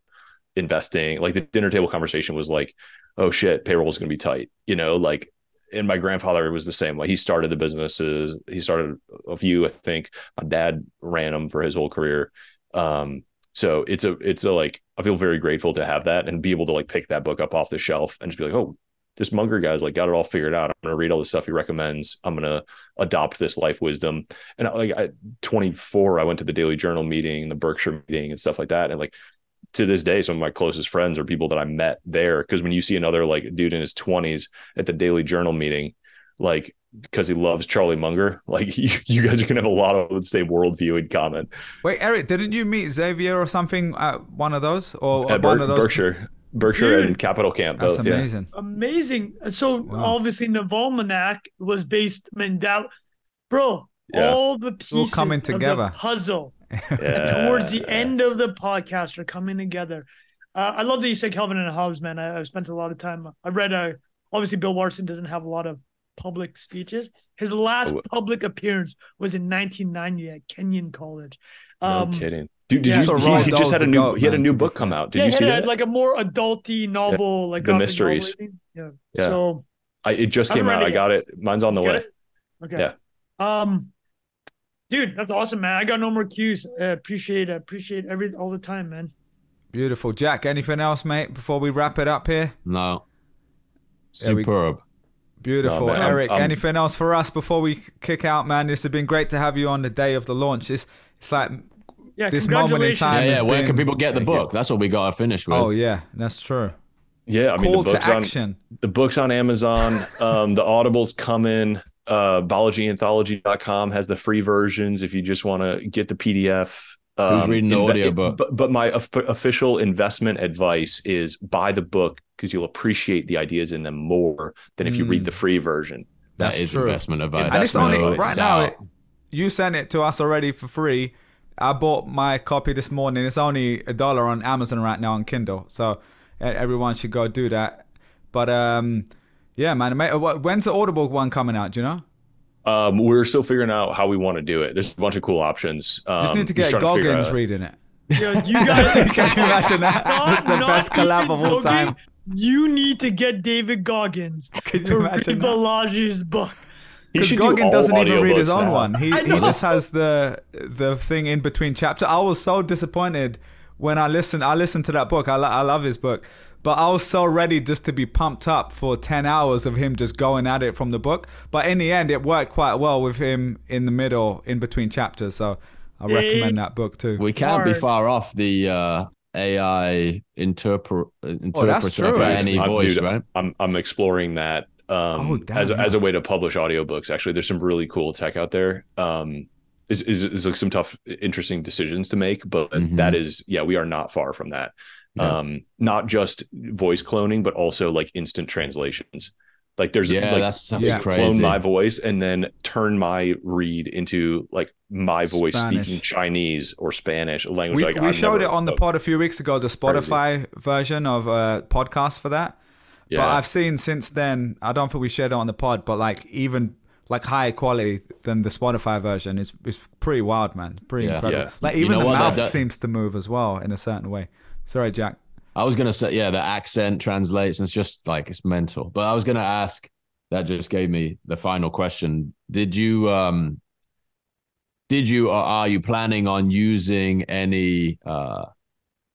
investing, like the dinner table conversation was like, oh shit, payroll is going to be tight. You know, like, and my grandfather was the same way. He started the businesses. He started a few, I think my dad ran them for his whole career. So it's a like, I feel very grateful to have that and be able to like pick that book up off the shelf and just be like, oh, this Munger guy's like got it all figured out. I'm going to read all the stuff he recommends. I'm going to adopt this life wisdom. And like at 24, I went to the Daily Journal meeting, the Berkshire meeting and stuff like that. And like to this day, some of my closest friends are people that I met there. Cause when you see another like dude in his 20s at the Daily Journal meeting, like, because he loves Charlie Munger, like you guys are gonna have a lot of the same worldview in common. Wait, Eric, didn't you meet Xavier or something at one of those? Or at one of those? Berkshire and Capital Camp. That's both, amazing. Yeah. Amazing. So obviously Navalmanac was based. I mean, that, bro, all the pieces coming together. Of the puzzle towards the end of the podcast are coming together. I love that you said Calvin and Hobbes, man. I've spent a lot of time. I've read. Obviously, Bill Watterson doesn't have a lot of public speeches. His last public appearance was in 1990 at Kenyon College. No kidding. Dude, did you? So he just had a new. He had a new book come out. Did you see that? Like a more adulty novel, like the mysteries. Yeah. So it just came out. I got it. Mine's on the way. Okay. Yeah. Dude, that's awesome, man. I got no more cues. Appreciate every all the time, man. Beautiful, Jack. Anything else, mate? Before we wrap it up here. No. Superb. Beautiful. No, man, Eric, anything else for us before we kick out, man? This has been great to have you on the day of the launch. It's like Yeah, this moment in time. Yeah, yeah. Where can people get the book? That's what we got to finish with. Oh, yeah, that's true. Yeah, I mean, the book's on, Amazon. The Audibles come in. BalajiAnthology.com has the free versions if you just want to get the PDF. Who's reading the audiobook? But my official investment advice is buy the book because you'll appreciate the ideas in them more than if you read the free version. That is true. Investment advice. And it's on it right now. You sent it to us already for free. I bought my copy this morning. It's only $1 on Amazon right now on Kindle. So everyone should go do that. But yeah, man. When's the Audible one coming out? Do you know? We're still figuring out how we want to do it. There's a bunch of cool options. Just need to get Goggins reading it. Yeah, you guys, can you imagine that? That's the best collab of all time. You need to get David Goggins to read Balaji's book. Because Goggins doesn't even read his own one. He just has the thing in between chapter. I was so disappointed when I listened to that book. I love his book. But I was so ready just to be pumped up for 10 hours of him just going at it from the book. But in the end, it worked quite well with him in the middle, in between chapters. So I recommend that book too. We can't be far off the AI interpreter for any voice, right? I'm exploring that as a way to publish audiobooks. Actually, there's some really cool tech out there. Is like some tough, interesting decisions to make, but that is, yeah, we are not far from that. Yeah. Not just voice cloning, but also like instant translations. Like there's crazy. Clone my voice and then turn my read into like my voice speaking Chinese or Spanish, a language. We showed it on the pod a few weeks ago, the Spotify version of a podcast for that. Yeah. But I've seen since then, I don't think we shared it on the pod, but like even like higher quality than the Spotify version is pretty wild, man. Pretty incredible. Yeah. Like even the mouth seems to move as well in a certain way. Sorry, Jack. I was going to say, yeah, the accent translates and it's just like, it's mental. But I was going to ask, that just gave me the final question. Did you, or are you planning on using any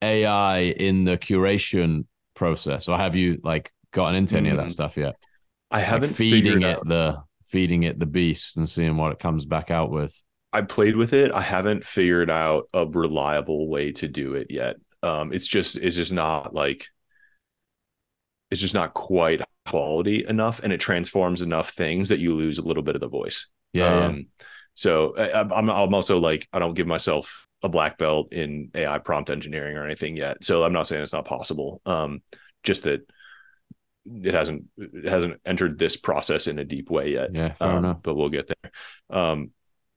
AI in the curation process? Or have you like gotten into any of that stuff yet? I haven't like feeding it the beast and seeing what it comes back out with. I played with it. I haven't figured out a reliable way to do it yet. It's just not quite quality enough, and it transforms enough things that you lose a little bit of the voice. So I'm also like, I don't give myself a black belt in AI prompt engineering or anything yet. So I'm not saying it's not possible. Just that it hasn't entered this process in a deep way yet. Yeah, fair enough. But we'll get there.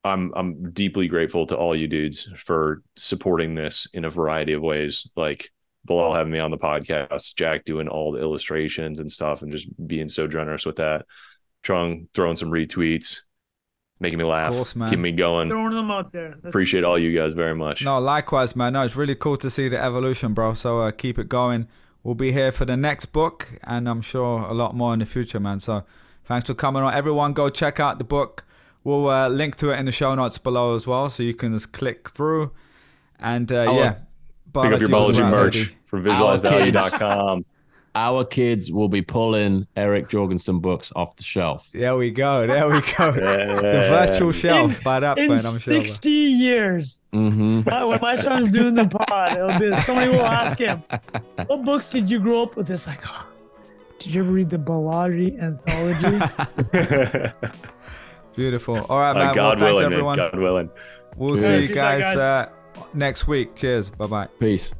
I'm deeply grateful to all you dudes for supporting this in a variety of ways. Like Bilal having me on the podcast, Jack doing all the illustrations and stuff and just being so generous with that. Trung throwing some retweets, making me laugh, keeping me going. Throwing them out there. Appreciate all you guys very much. No, likewise, man. No, it's really cool to see the evolution, bro. So keep it going. We'll be here for the next book and I'm sure a lot more in the future, man. So thanks for coming on. Everyone go check out the book. We'll link to it in the show notes below as well, so you can just click through. And pick up your Balaji merch from visualizevalue.com. Our kids will be pulling Eric Jorgenson books off the shelf. There we go. Yeah. The virtual shelf. I'm sure. 60 years. When my son's doing the pod, somebody will ask him, what books did you grow up with? It's like, oh, did you ever read the Balaji Anthology? Beautiful. All right, man. God willing, everyone. God willing. We'll see you guys next week. Cheers. Bye-bye. Peace.